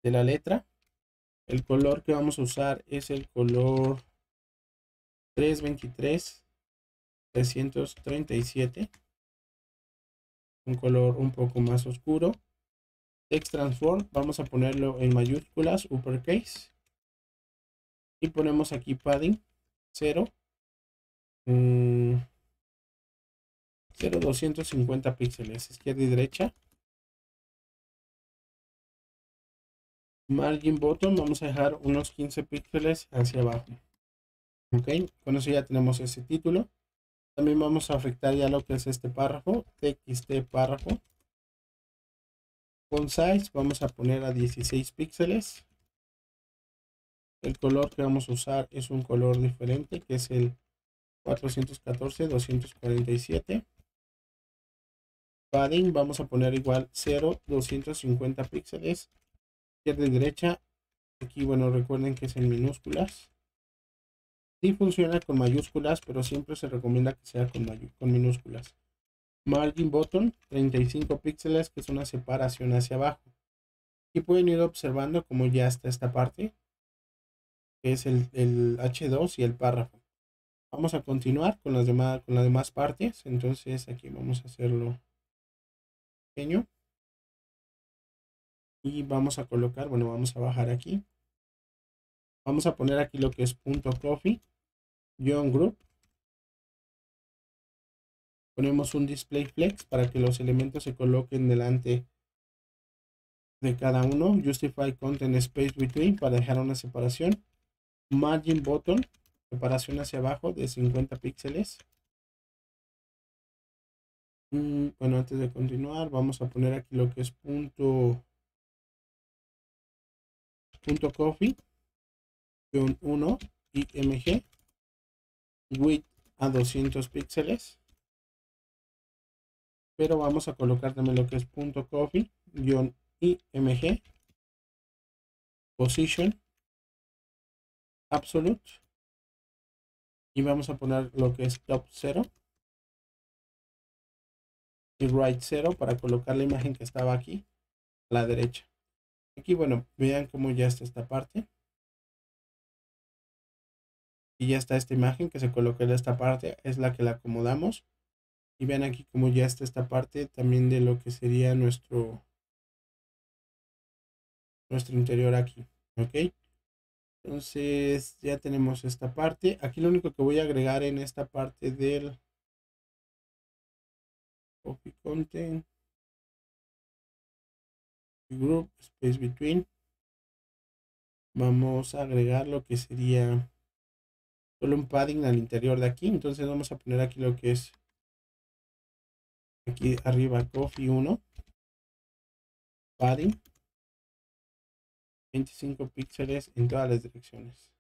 de la letra. El color que vamos a usar es el color trescientos veintitrés trescientos treinta y siete, un color un poco más oscuro. Text transform vamos a ponerlo en mayúsculas, uppercase, y ponemos aquí padding cero, mm, cero doscientos cincuenta píxeles, izquierda y derecha. Margin bottom vamos a dejar unos quince píxeles hacia abajo. Ok, con eso ya tenemos ese título. También vamos a afectar ya lo que es este párrafo, txt párrafo. Font size vamos a poner a dieciséis píxeles. El color que vamos a usar es un color diferente, que es el cuatrocientos catorce doscientos cuarenta y siete. Padding vamos a poner igual cero doscientos cincuenta píxeles, izquierda y derecha. Aquí, bueno, recuerden que es en minúsculas. Sí funciona con mayúsculas, pero siempre se recomienda que sea con, con minúsculas. Margin bottom treinta y cinco píxeles, que es una separación hacia abajo. Y pueden ir observando como ya está esta parte, que es el, el hache dos y el párrafo. Vamos a continuar con las demás, con las demás partes. Entonces aquí vamos a hacerlo pequeño y vamos a colocar, bueno, vamos a bajar aquí, vamos a poner aquí lo que es punto coffee John group. Ponemos un display flex para que los elementos se coloquen delante de cada uno. Justify content space between para dejar una separación. Margin bottom, separación hacia abajo de cincuenta píxeles. Mm, bueno, antes de continuar vamos a poner aquí lo que es punto, punto coffee con uno img width a doscientos píxeles. Pero vamos a colocar también lo que es punto coffee guión img position absolute, y vamos a poner lo que es top cero y right cero para colocar la imagen que estaba aquí a la derecha. Aquí, bueno, vean cómo ya está esta parte, y ya está esta imagen que se coloca en esta parte, es la que la acomodamos. Y vean aquí como ya está esta parte también de lo que sería nuestro, nuestro interior aquí. Ok, entonces ya tenemos esta parte. Aquí lo único que voy a agregar en esta parte del copy content group space between, vamos a agregar lo que sería solo un padding al interior de aquí. Entonces vamos a poner aquí lo que es, aquí arriba, coffee uno, padding veinticinco píxeles en todas las direcciones.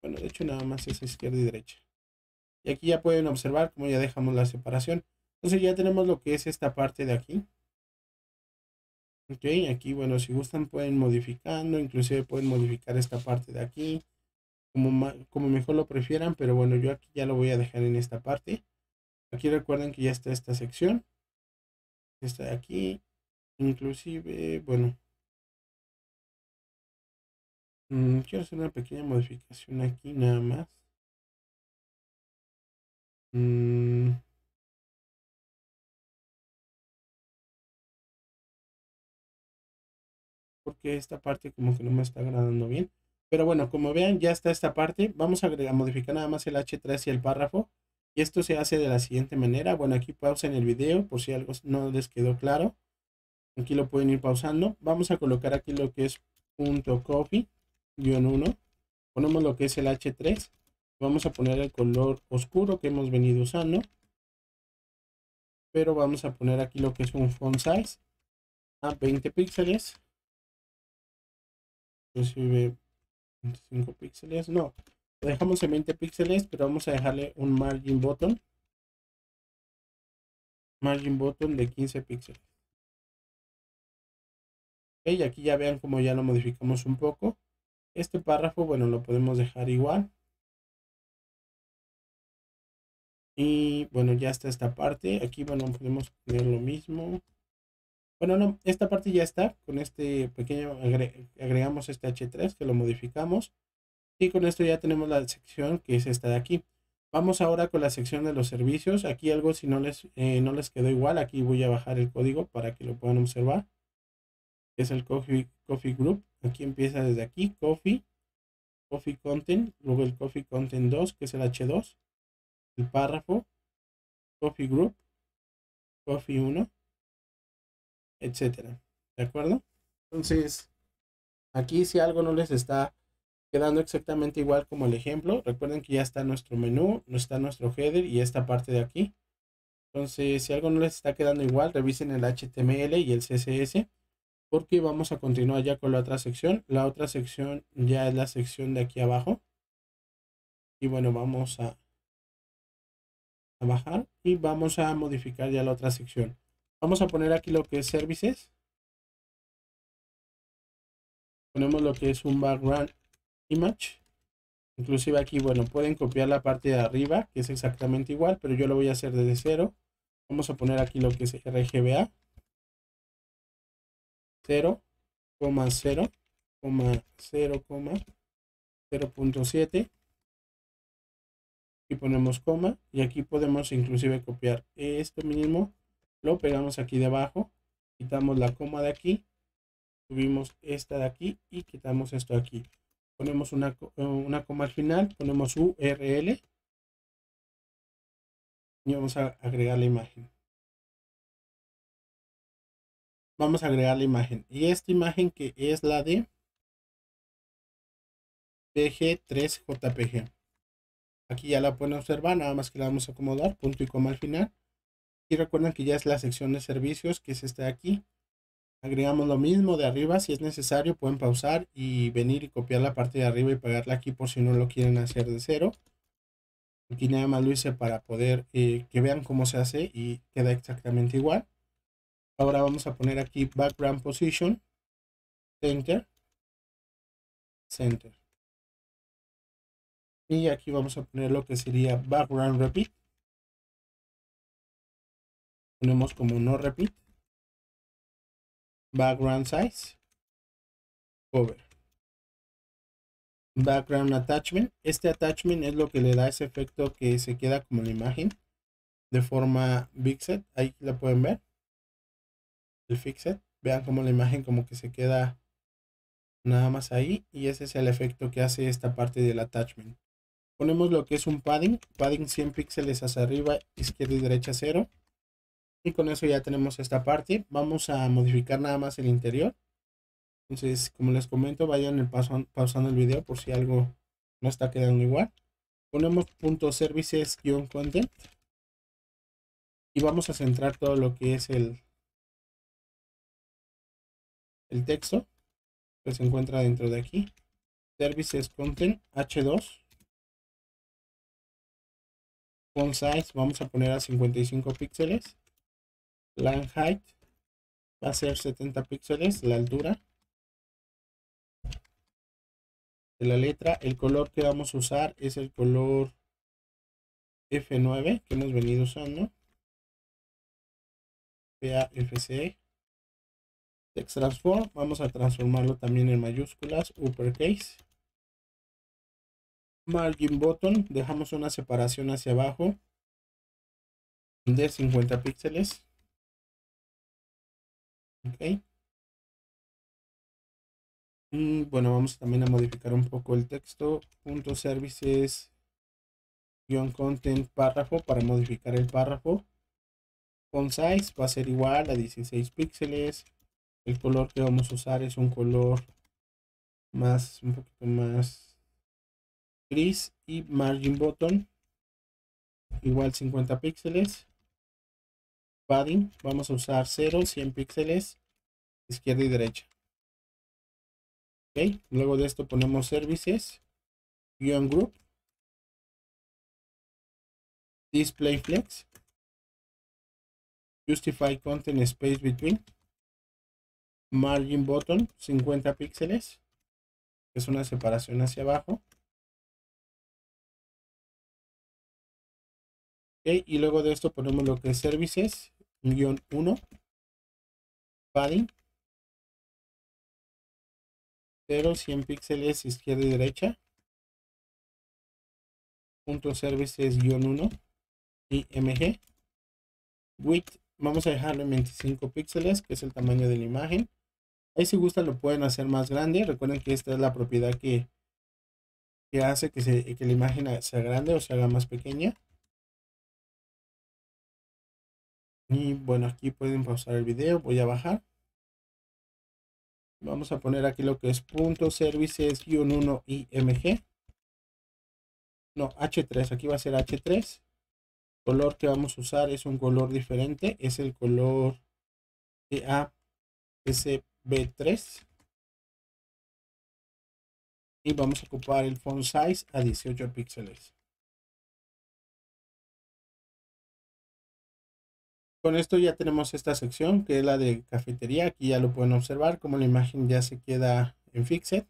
Bueno, de hecho nada más es izquierda y derecha. Y aquí ya pueden observar como ya dejamos la separación. Entonces ya tenemos lo que es esta parte de aquí. Ok, aquí, bueno, si gustan pueden modificando, inclusive pueden modificar esta parte de aquí como, como mejor lo prefieran, pero bueno, yo aquí ya lo voy a dejar en esta parte. Aquí recuerden que ya está esta sección, esta de aquí, inclusive, bueno, mmm, quiero hacer una pequeña modificación aquí nada más. Mmm, porque esta parte como que no me está agradando bien. Pero bueno, como vean, ya está esta parte. Vamos a agregar, modificar nada más el hache tres y el párrafo. Y esto se hace de la siguiente manera. Bueno, aquí pausen el video por si algo no les quedó claro. Aquí lo pueden ir pausando. Vamos a colocar aquí lo que es punto coffee-uno. Ponemos lo que es el hache tres. Vamos a poner el color oscuro que hemos venido usando. Pero vamos a poner aquí lo que es un font size a veinte píxeles. Inclusive veinticinco píxeles, no, lo dejamos en veinte píxeles, pero vamos a dejarle un margin bottom margin bottom de quince píxeles. Ok, aquí ya vean como ya lo modificamos un poco. Este párrafo, bueno, lo podemos dejar igual. Y bueno, ya está esta parte. Aquí, bueno, podemos poner lo mismo. Bueno, no, esta parte ya está. Con este pequeño, agre agregamos este hache tres que lo modificamos. Y con esto ya tenemos la sección que es esta de aquí. Vamos ahora con la sección de los servicios. Aquí algo, si no les, eh, no les quedó igual, aquí voy a bajar el código para que lo puedan observar. Es el Coffee, Coffee Group. Aquí empieza desde aquí, Coffee, Coffee Content, luego el Coffee Content dos, que es el hache dos, el párrafo, Coffee Group, Coffee uno, etcétera. ¿De acuerdo? Entonces, aquí si algo no les está quedando exactamente igual como el ejemplo, recuerden que ya está nuestro menú, está nuestro header y esta parte de aquí. Entonces, si algo no les está quedando igual, revisen el hache te eme ele y el ce ese ese, porque vamos a continuar ya con la otra sección. La otra sección ya es la sección de aquí abajo. Y bueno, vamos a, a bajar y vamos a modificar ya la otra sección. Vamos a poner aquí lo que es services. Ponemos lo que es un background image. Inclusive aquí, bueno, pueden copiar la parte de arriba, que es exactamente igual, pero yo lo voy a hacer desde cero. Vamos a poner aquí lo que es erre ge be a cero coma cero coma cero coma cero punto siete y ponemos coma, y aquí podemos inclusive copiar esto mínimo, lo pegamos aquí debajo, quitamos la coma de aquí, subimos esta de aquí y quitamos esto de aquí. Ponemos una, una coma al final, ponemos u erre ele y vamos a agregar la imagen. Vamos a agregar la imagen. Y esta imagen que es la de pe ge tres jota pe ge. Aquí ya la pueden observar, nada más que la vamos a acomodar, punto y coma al final. Y recuerden que ya es la sección de servicios, que es esta de aquí. Agregamos lo mismo de arriba, si es necesario pueden pausar y venir y copiar la parte de arriba y pegarla aquí por si no lo quieren hacer de cero. Aquí nada más lo hice para poder eh, que vean cómo se hace y queda exactamente igual. Ahora vamos a poner aquí background position, center, center. Y aquí vamos a poner lo que sería background repeat. Ponemos como no repeat. Background size, cover. Background attachment. Este attachment es lo que le da ese efecto que se queda como la imagen de forma fixed. Ahí la pueden ver, el fixed. Vean como la imagen como que se queda nada más ahí, y ese es el efecto que hace esta parte del attachment. Ponemos lo que es un padding, padding cien píxeles hacia arriba, izquierda y derecha cero. Y con eso ya tenemos esta parte. Vamos a modificar nada más el interior. Entonces, como les comento, vayan el paso, pausando el video por si algo no está quedando igual. Ponemos punto services-content. Y vamos a centrar todo lo que es el, el texto que se encuentra dentro de aquí. Services-content hache dos. Font size vamos a poner a cincuenta y cinco píxeles. Line height va a ser setenta píxeles, la altura de la letra. El color que vamos a usar es el color efe nueve que hemos venido usando. P A F C. Text transform, vamos a transformarlo también en mayúsculas, uppercase. Margin button, dejamos una separación hacia abajo de cincuenta píxeles. Okay. Y bueno, vamos también a modificar un poco el texto. Punto services guión content párrafo para modificar el párrafo. Font size va a ser igual a dieciséis píxeles. El color que vamos a usar es un color más, un poquito más gris. Y margin button igual cincuenta píxeles. Padding, vamos a usar cero, cien píxeles, izquierda y derecha. Ok, luego de esto ponemos services, guión group, display flex, justify content space between, margin button, cincuenta píxeles, es una separación hacia abajo. Okay, y luego de esto ponemos lo que es services, guión uno, padding, cero, cien píxeles izquierda y derecha, punto services, guión uno, img, width, vamos a dejarlo en veinticinco píxeles, que es el tamaño de la imagen. Ahí si gustan lo pueden hacer más grande. Recuerden que esta es la propiedad que, que hace que, se, que la imagen sea grande o se haga más pequeña. Y bueno, aquí pueden pausar el video, voy a bajar. Vamos a poner aquí lo que es punto services-uno img. No, hache tres, aquí va a ser hache tres. El color que vamos a usar es un color diferente, es el color A S B tres. Y vamos a ocupar el font size a dieciocho píxeles. Con esto ya tenemos esta sección que es la de cafetería. Aquí ya lo pueden observar como la imagen ya se queda en fixed.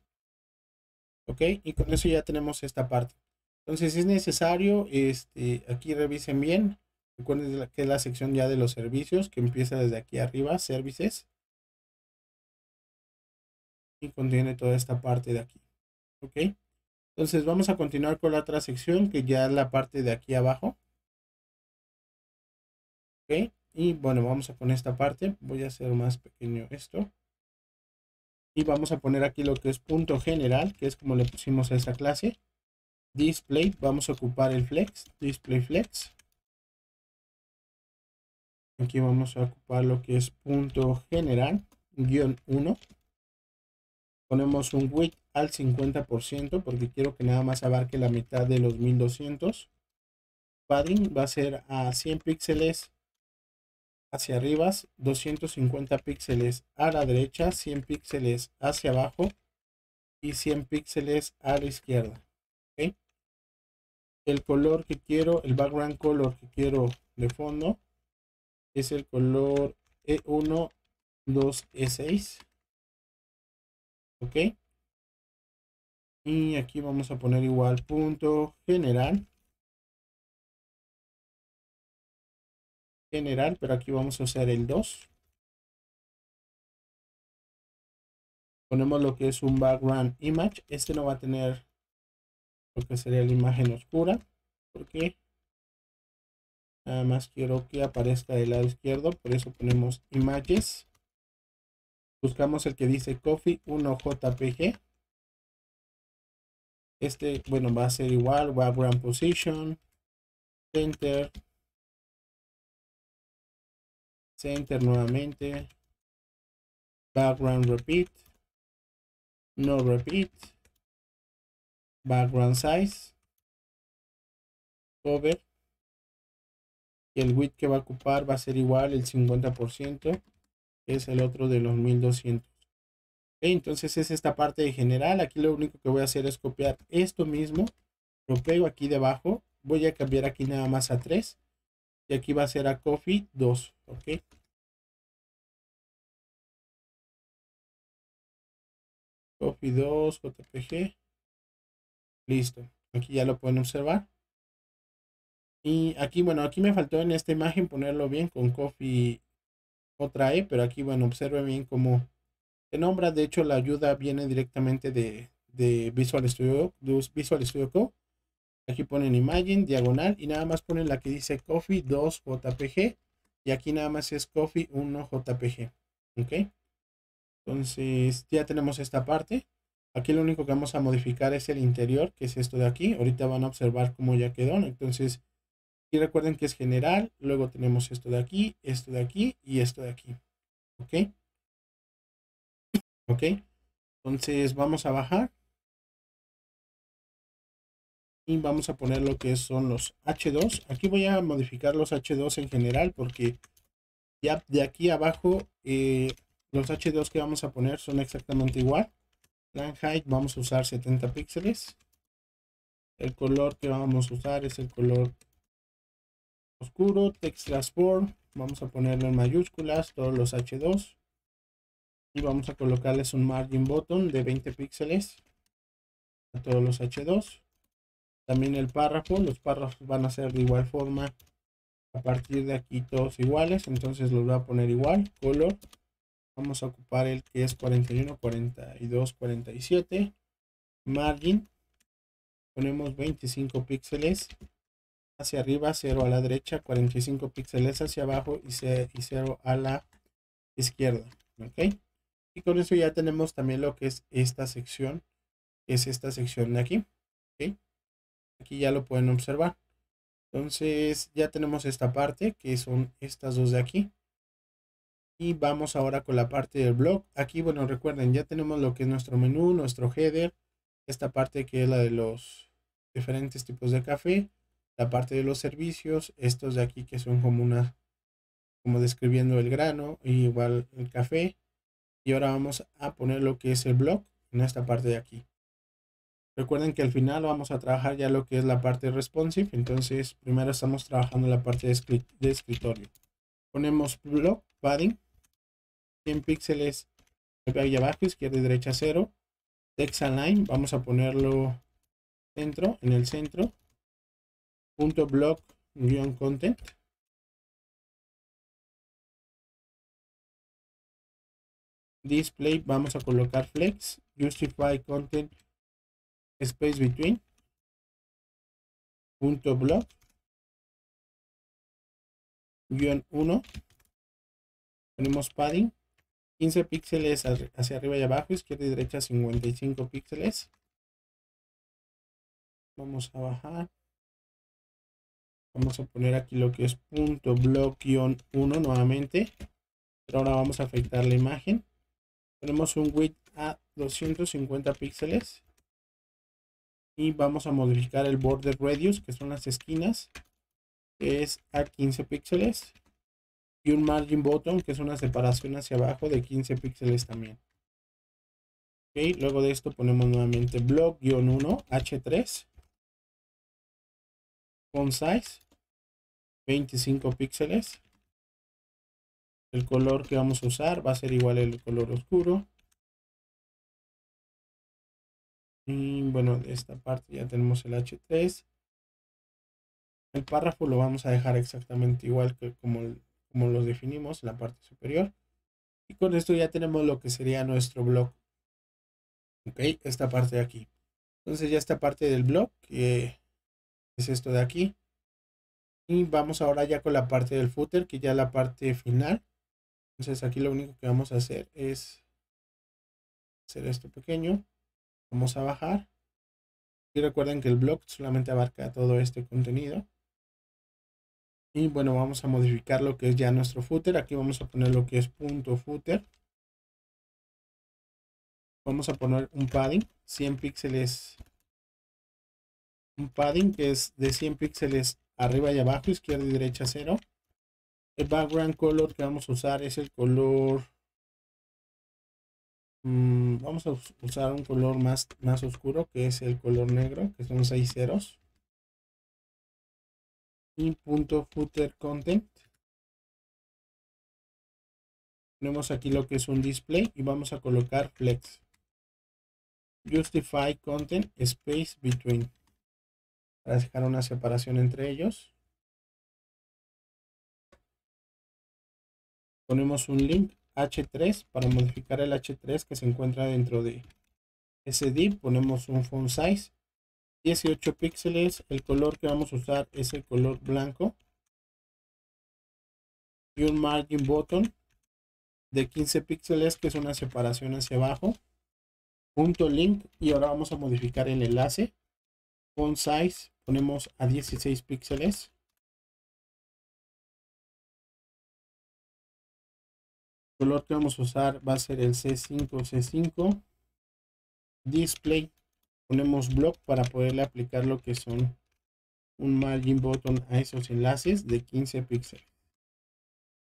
Ok, y con eso ya tenemos esta parte. Entonces, si es necesario, este, aquí revisen bien. Recuerden que es la sección ya de los servicios, que empieza desde aquí arriba, services. Y contiene toda esta parte de aquí. ¿Ok? Entonces, vamos a continuar con la otra sección, que ya es la parte de aquí abajo. ¿Ok? Y bueno, vamos a poner esta parte. Voy a hacer más pequeño esto. Y vamos a poner aquí lo que es punto general, que es como le pusimos a esta clase. Display, vamos a ocupar el flex, display flex. Aquí vamos a ocupar lo que es punto general, guión uno. Ponemos un width al cincuenta por ciento porque quiero que nada más abarque la mitad de los mil doscientos. Padding va a ser a cien píxeles hacia arriba, doscientos cincuenta píxeles a la derecha, cien píxeles hacia abajo y cien píxeles a la izquierda. El color que quiero, el background color que quiero de fondo es el color E uno, dos, E seis. Ok. Y aquí vamos a poner igual punto general. General, pero aquí vamos a usar el dos. Ponemos lo que es un background image. Este no va a tener que sería la imagen oscura porque nada más quiero que aparezca del lado izquierdo, por eso ponemos images, buscamos el que dice coffee uno J P G. Este bueno va a ser igual background position center center nuevamente background repeat no repeat background size, cover, y el width que va a ocupar va a ser igual el cincuenta por ciento, que es el otro de los mil doscientos. Okay, entonces es esta parte de general. Aquí lo único que voy a hacer es copiar esto mismo, lo pego aquí debajo, voy a cambiar aquí nada más a tres, y aquí va a ser a coffee dos, ok. Coffee dos, J P G. Listo, aquí ya lo pueden observar. Y aquí, bueno, aquí me faltó en esta imagen ponerlo bien con coffee otra E, pero aquí, bueno, observen bien cómo se nombra. De hecho, la ayuda viene directamente de, de Visual Studio, de Visual Studio Code. Aquí ponen imagen, diagonal, y nada más ponen la que dice coffee dos J P G. Y aquí nada más es coffee uno J P G. ¿Ok? Entonces, ya tenemos esta parte. Aquí lo único que vamos a modificar es el interior, que es esto de aquí. Ahorita van a observar cómo ya quedó. Entonces, y recuerden que es general. Luego tenemos esto de aquí, esto de aquí y esto de aquí. ¿Ok? ¿Ok? Entonces, vamos a bajar. Y vamos a poner lo que son los hache dos. Aquí voy a modificar los hache dos en general porque ya de aquí abajo eh, los hache dos que vamos a poner son exactamente igual. Land height vamos a usar setenta píxeles. El color que vamos a usar es el color oscuro. Text transform vamos a ponerlo en mayúsculas, todos los hache dos. Y vamos a colocarles un margin bottom de veinte píxeles. a todos los hache dos. También el párrafo, los párrafos van a ser de igual forma a partir de aquí todos iguales, entonces los voy a poner igual. Color, vamos a ocupar el que es cuarenta y uno, cuarenta y dos, cuarenta y siete. Margin, ponemos veinticinco píxeles hacia arriba, cero a la derecha, cuarenta y cinco píxeles hacia abajo y cero a la izquierda. ¿Okay? Y con eso ya tenemos también lo que es esta sección, que es esta sección de aquí. ¿Okay? Aquí ya lo pueden observar. Entonces ya tenemos esta parte, que son estas dos de aquí. Y vamos ahora con la parte del blog. Aquí, bueno, recuerden, ya tenemos lo que es nuestro menú, nuestro header, esta parte que es la de los diferentes tipos de café, la parte de los servicios, estos de aquí que son como una, como describiendo el grano, y igual el café. Y ahora vamos a poner lo que es el blog en esta parte de aquí. Recuerden que al final vamos a trabajar ya lo que es la parte responsive. Entonces primero estamos trabajando la parte de escritorio. Ponemos blog, padding, cien píxeles acá y abajo, izquierda y derecha cero. Text align, vamos a ponerlo centro, en el centro. Punto blog guión content. Display, vamos a colocar flex. Justify content. Space between punto blog guión uno, ponemos padding quince píxeles hacia arriba y abajo, izquierda y derecha cincuenta y cinco píxeles. Vamos a bajar, vamos a poner aquí lo que es punto blog guión uno nuevamente, pero ahora vamos a afectar la imagen. Ponemos un width a doscientos cincuenta píxeles. Y vamos a modificar el border radius, que son las esquinas, que es a quince píxeles. Y un margin bottom, que es una separación hacia abajo de quince píxeles también. Okay, luego de esto ponemos nuevamente blog-uno, hache tres. Font size, veinticinco píxeles. El color que vamos a usar va a ser igual al color oscuro. Y bueno, de esta parte ya tenemos el hache tres. El párrafo lo vamos a dejar exactamente igual que como, como los definimos en la parte superior. Y con esto ya tenemos lo que sería nuestro blog. Ok, esta parte de aquí. Entonces ya esta parte del blog, que es esto de aquí. Y vamos ahora ya con la parte del footer, que ya es la parte final. Entonces aquí lo único que vamos a hacer es hacer esto pequeño. Vamos a bajar. Y recuerden que el blog solamente abarca todo este contenido. Y bueno, vamos a modificar lo que es ya nuestro footer. Aquí vamos a poner lo que es punto footer. Vamos a poner un padding, cien píxeles. Un padding que es de cien píxeles arriba y abajo, izquierda y derecha cero. El background color que vamos a usar es el color... Vamos a usar un color más, más oscuro, que es el color negro, que son seis ceros. Y punto footer content. Tenemos aquí lo que es un display y vamos a colocar flex. Justify content space between. Para dejar una separación entre ellos. Ponemos un link. hache tres, para modificar el hache tres que se encuentra dentro de ese div, ponemos un font size dieciocho píxeles, el color que vamos a usar es el color blanco y un margin bottom de quince píxeles, que es una separación hacia abajo, punto link. Y ahora vamos a modificar el enlace, font size ponemos a dieciséis píxeles. El color que vamos a usar va a ser el ce cinco ce cinco. Display, ponemos block para poderle aplicar lo que son un margin button a esos enlaces de quince píxeles.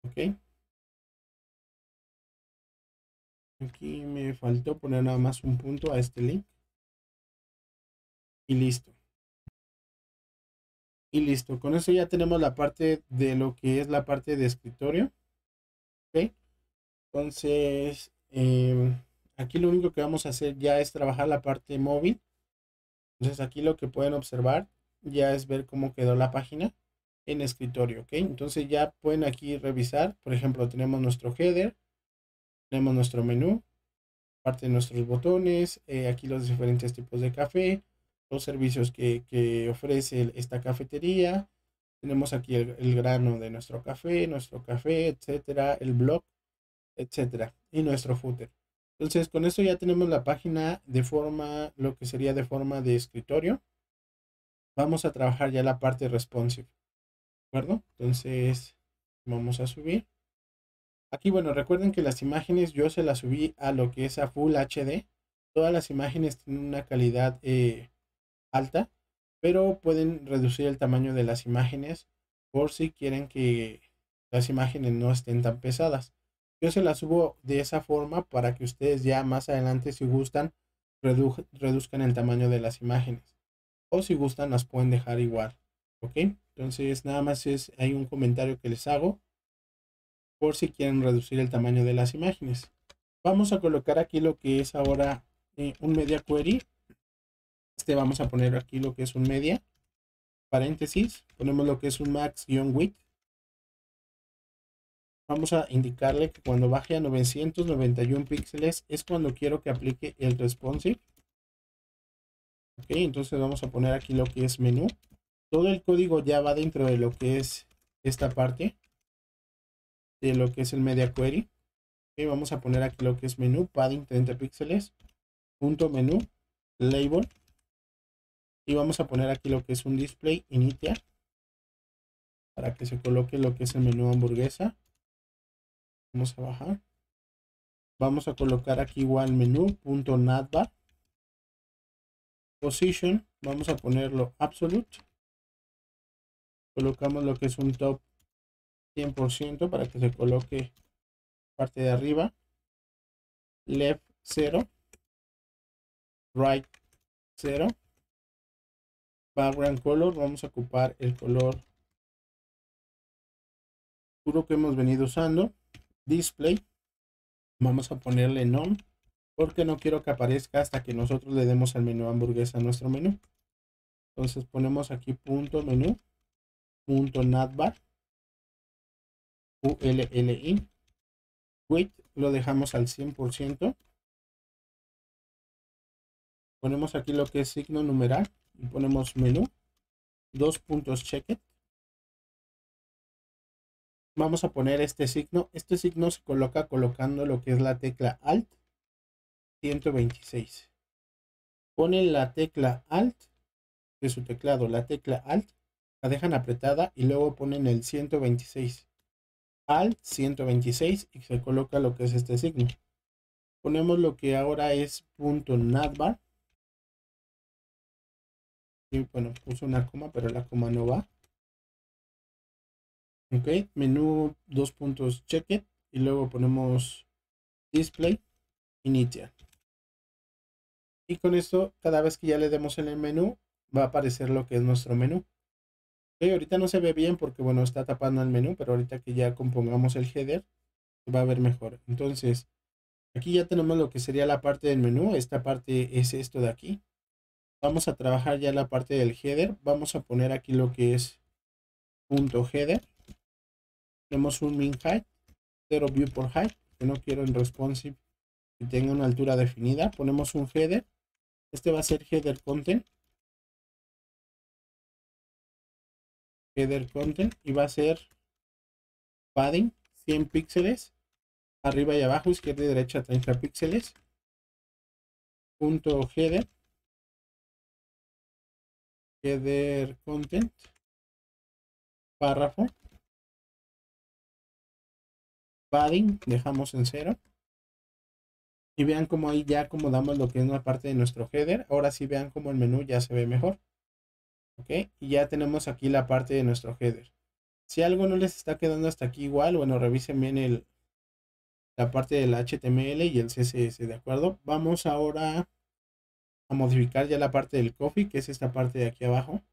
Ok, aquí me faltó poner nada más un punto a este link y listo. Y listo, con eso ya tenemos la parte de lo que es la parte de escritorio. Ok, entonces eh, aquí lo único que vamos a hacer ya es trabajar la parte móvil, Entonces aquí lo que pueden observar ya es ver cómo quedó la página en escritorio, ¿ok? Entonces ya pueden aquí revisar, por ejemplo, tenemos nuestro header, tenemos nuestro menú, parte de nuestros botones, eh, aquí los diferentes tipos de café, los servicios que, que ofrece esta cafetería, tenemos aquí el, el grano de nuestro café, nuestro café, etcétera, el blog, etcétera, y nuestro footer. Entonces con esto ya tenemos la página de forma, lo que sería de forma de escritorio. Vamos a trabajar ya la parte responsive, ¿de acuerdo? Entonces vamos a subir. Aquí, bueno, recuerden que las imágenes yo se las subí a lo que es a Full H D. Todas las imágenes tienen una calidad eh, alta, pero pueden reducir el tamaño de las imágenes por si quieren que las imágenes no estén tan pesadas. Yo se las subo de esa forma para que ustedes ya más adelante, si gustan, redu- reduzcan el tamaño de las imágenes. O si gustan, las pueden dejar igual, ¿ok? Entonces nada más es, hay un comentario que les hago por si quieren reducir el tamaño de las imágenes. Vamos a colocar aquí lo que es ahora eh, un media query. Este vamos a poner aquí lo que es un media, paréntesis, ponemos lo que es un max-width. Vamos a indicarle que cuando baje a novecientos noventa y uno píxeles es cuando quiero que aplique el responsive. Ok, entonces vamos a poner aquí lo que es menú. Todo el código ya va dentro de lo que es esta parte, de lo que es el media query. Okay, vamos a poner aquí lo que es menú, padding treinta píxeles, punto menú, label, y vamos a poner aquí lo que es un display initial para que se coloque lo que es el menú hamburguesa. Vamos a bajar, vamos a colocar aquí igual menú punto navbar, position, vamos a ponerlo absolute, colocamos lo que es un top cien por ciento para que se coloque parte de arriba, left cero, right cero, background color, vamos a ocupar el color puro que hemos venido usando, display, vamos a ponerle none, porque no quiero que aparezca hasta que nosotros le demos al menú hamburguesa a nuestro menú. Entonces ponemos aquí punto menú, punto navbar, ulli, width lo dejamos al cien por ciento, ponemos aquí lo que es signo numeral y ponemos menú, dos puntos checked. Vamos a poner este signo, este signo se coloca colocando lo que es la tecla alt ciento veintiséis. Ponen la tecla alt de su teclado, la tecla alt, la dejan apretada y luego ponen el ciento veintiséis. Alt ciento veintiséis y se coloca lo que es este signo. Ponemos lo que ahora es punto navbar. Y bueno, puse una coma, pero la coma no va. Ok, menú dos puntos checked y luego ponemos display initial. Y con esto, cada vez que ya le demos en el menú, va a aparecer lo que es nuestro menú. Okay, ahorita no se ve bien porque bueno, está tapando el menú, pero ahorita que ya compongamos el header, va a ver mejor. Entonces, aquí ya tenemos lo que sería la parte del menú. Esta parte es esto de aquí. Vamos a trabajar ya la parte del header. Vamos a poner aquí lo que es punto header. Tenemos un min height, cero view por height, que no quiero en responsive que tenga una altura definida. Ponemos un header, este va a ser header content, header content, y va a ser padding cien píxeles, arriba y abajo, izquierda y derecha treinta píxeles, punto header, header content, párrafo, padding dejamos en cero y vean como ahí ya acomodamos lo que es una parte de nuestro header. Ahora sí vean como el menú ya se ve mejor, ok, y ya tenemos aquí la parte de nuestro header. Si algo no les está quedando hasta aquí igual, bueno, revisen bien el, la parte del H T M L y el C S S, de acuerdo. Vamos ahora a modificar ya la parte del coffee, que es esta parte de aquí abajo.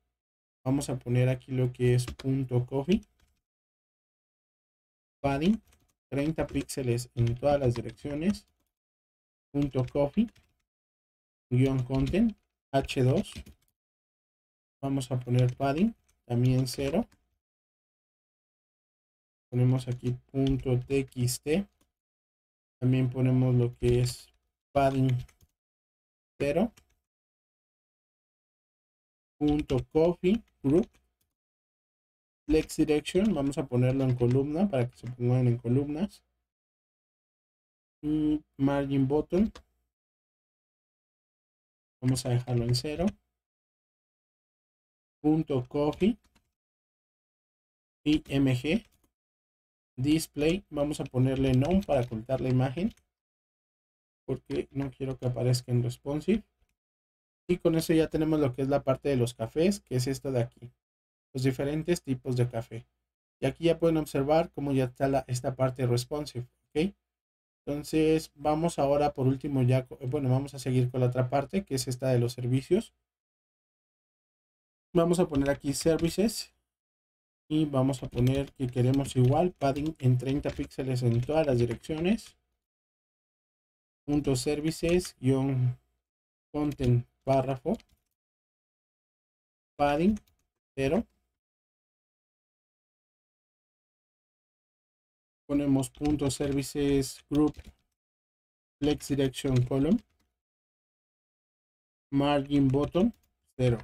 Vamos a poner aquí lo que es punto coffee, padding treinta píxeles en todas las direcciones, punto coffee guión content, H dos, Vamos a poner padding, también cero. Ponemos aquí punto txt. También ponemos lo que es padding cero. Punto coffee group. Flex direction, vamos a ponerlo en columna para que se pongan en columnas. Y margin button. Vamos a dejarlo en cero. Punto coffee. I M G. Display. Vamos a ponerle none para ocultar la imagen, porque no quiero que aparezca en responsive. Y con eso ya tenemos lo que es la parte de los cafés, que es esta de aquí. Los diferentes tipos de café. Y aquí ya pueden observar cómo ya está la, esta parte responsive. ¿Okay? Entonces vamos ahora por último ya, bueno, vamos a seguir con la otra parte, que es esta de los servicios. Vamos a poner aquí services. Y vamos a poner que queremos igual padding en treinta píxeles en todas las direcciones. Punto services guión content párrafo. Padding cero. Ponemos punto services group flex direction column. Margin bottom cero.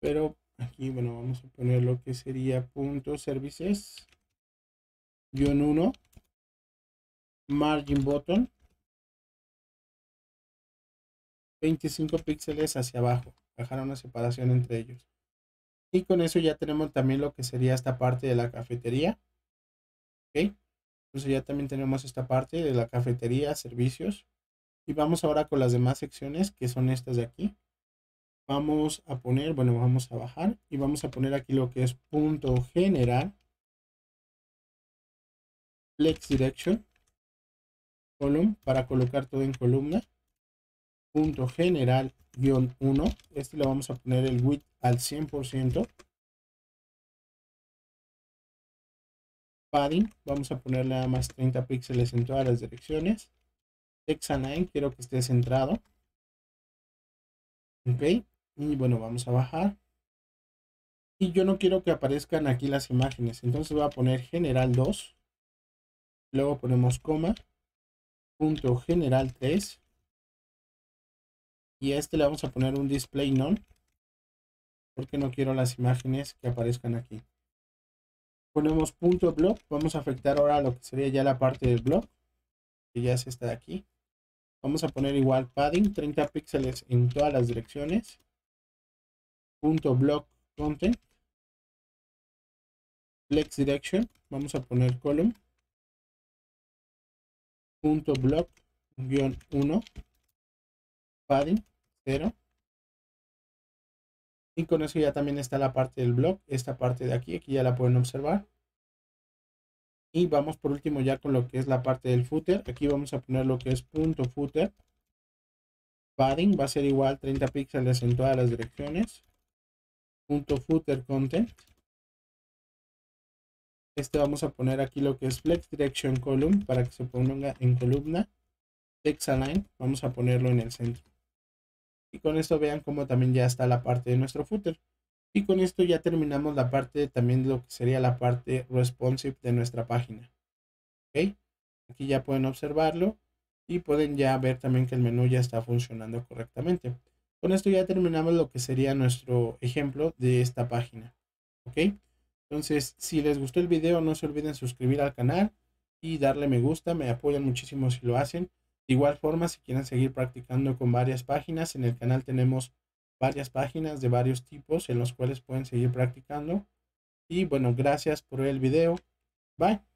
Pero aquí, bueno, vamos a poner lo que sería punto services guión uno margin button veinticinco píxeles hacia abajo, bajar una separación entre ellos. Y con eso ya tenemos también lo que sería esta parte de la cafetería. Ok, entonces ya también tenemos esta parte de la cafetería, servicios. Y vamos ahora con las demás secciones, que son estas de aquí. Vamos a poner, bueno, vamos a bajar y vamos a poner aquí lo que es punto general flex direction column para colocar todo en columna. Punto general guión uno, este lo vamos a poner el width al cien por ciento. Padding, vamos a ponerle nada más treinta píxeles en todas las direcciones. Text-align, quiero que esté centrado. Ok. Y bueno, vamos a bajar. Y yo no quiero que aparezcan aquí las imágenes. Entonces voy a poner general dos. Luego ponemos coma. Punto general tres. Y a este le vamos a poner un display none. Porque no quiero las imágenes que aparezcan aquí. Ponemos punto block. Vamos a afectar ahora lo que sería ya la parte del block. Que ya es esta de aquí. Vamos a poner igual padding, treinta píxeles en todas las direcciones. Punto block content. Flex direction. Vamos a poner column. Punto block guión uno. Padding cero. Y con eso ya también está la parte del block. Esta parte de aquí, aquí ya la pueden observar. Y vamos por último ya con lo que es la parte del footer. Aquí vamos a poner lo que es punto footer. Padding va a ser igual treinta píxeles en todas las direcciones. Punto footer content. Este vamos a poner aquí lo que es flex direction column para que se ponga en columna. Text align vamos a ponerlo en el centro. Y con esto vean cómo también ya está la parte de nuestro footer. Y con esto ya terminamos la parte también de lo que sería la parte responsive de nuestra página. ¿Okay? Aquí ya pueden observarlo y pueden ya ver también que el menú ya está funcionando correctamente. Con esto ya terminamos lo que sería nuestro ejemplo de esta página. ¿Okay? Entonces, si les gustó el video, no se olviden suscribir al canal y darle me gusta. Me apoyan muchísimo si lo hacen. De igual forma, si quieren seguir practicando con varias páginas, en el canal tenemos varias páginas de varios tipos en los cuales pueden seguir practicando. Y bueno, gracias por ver el video. Bye.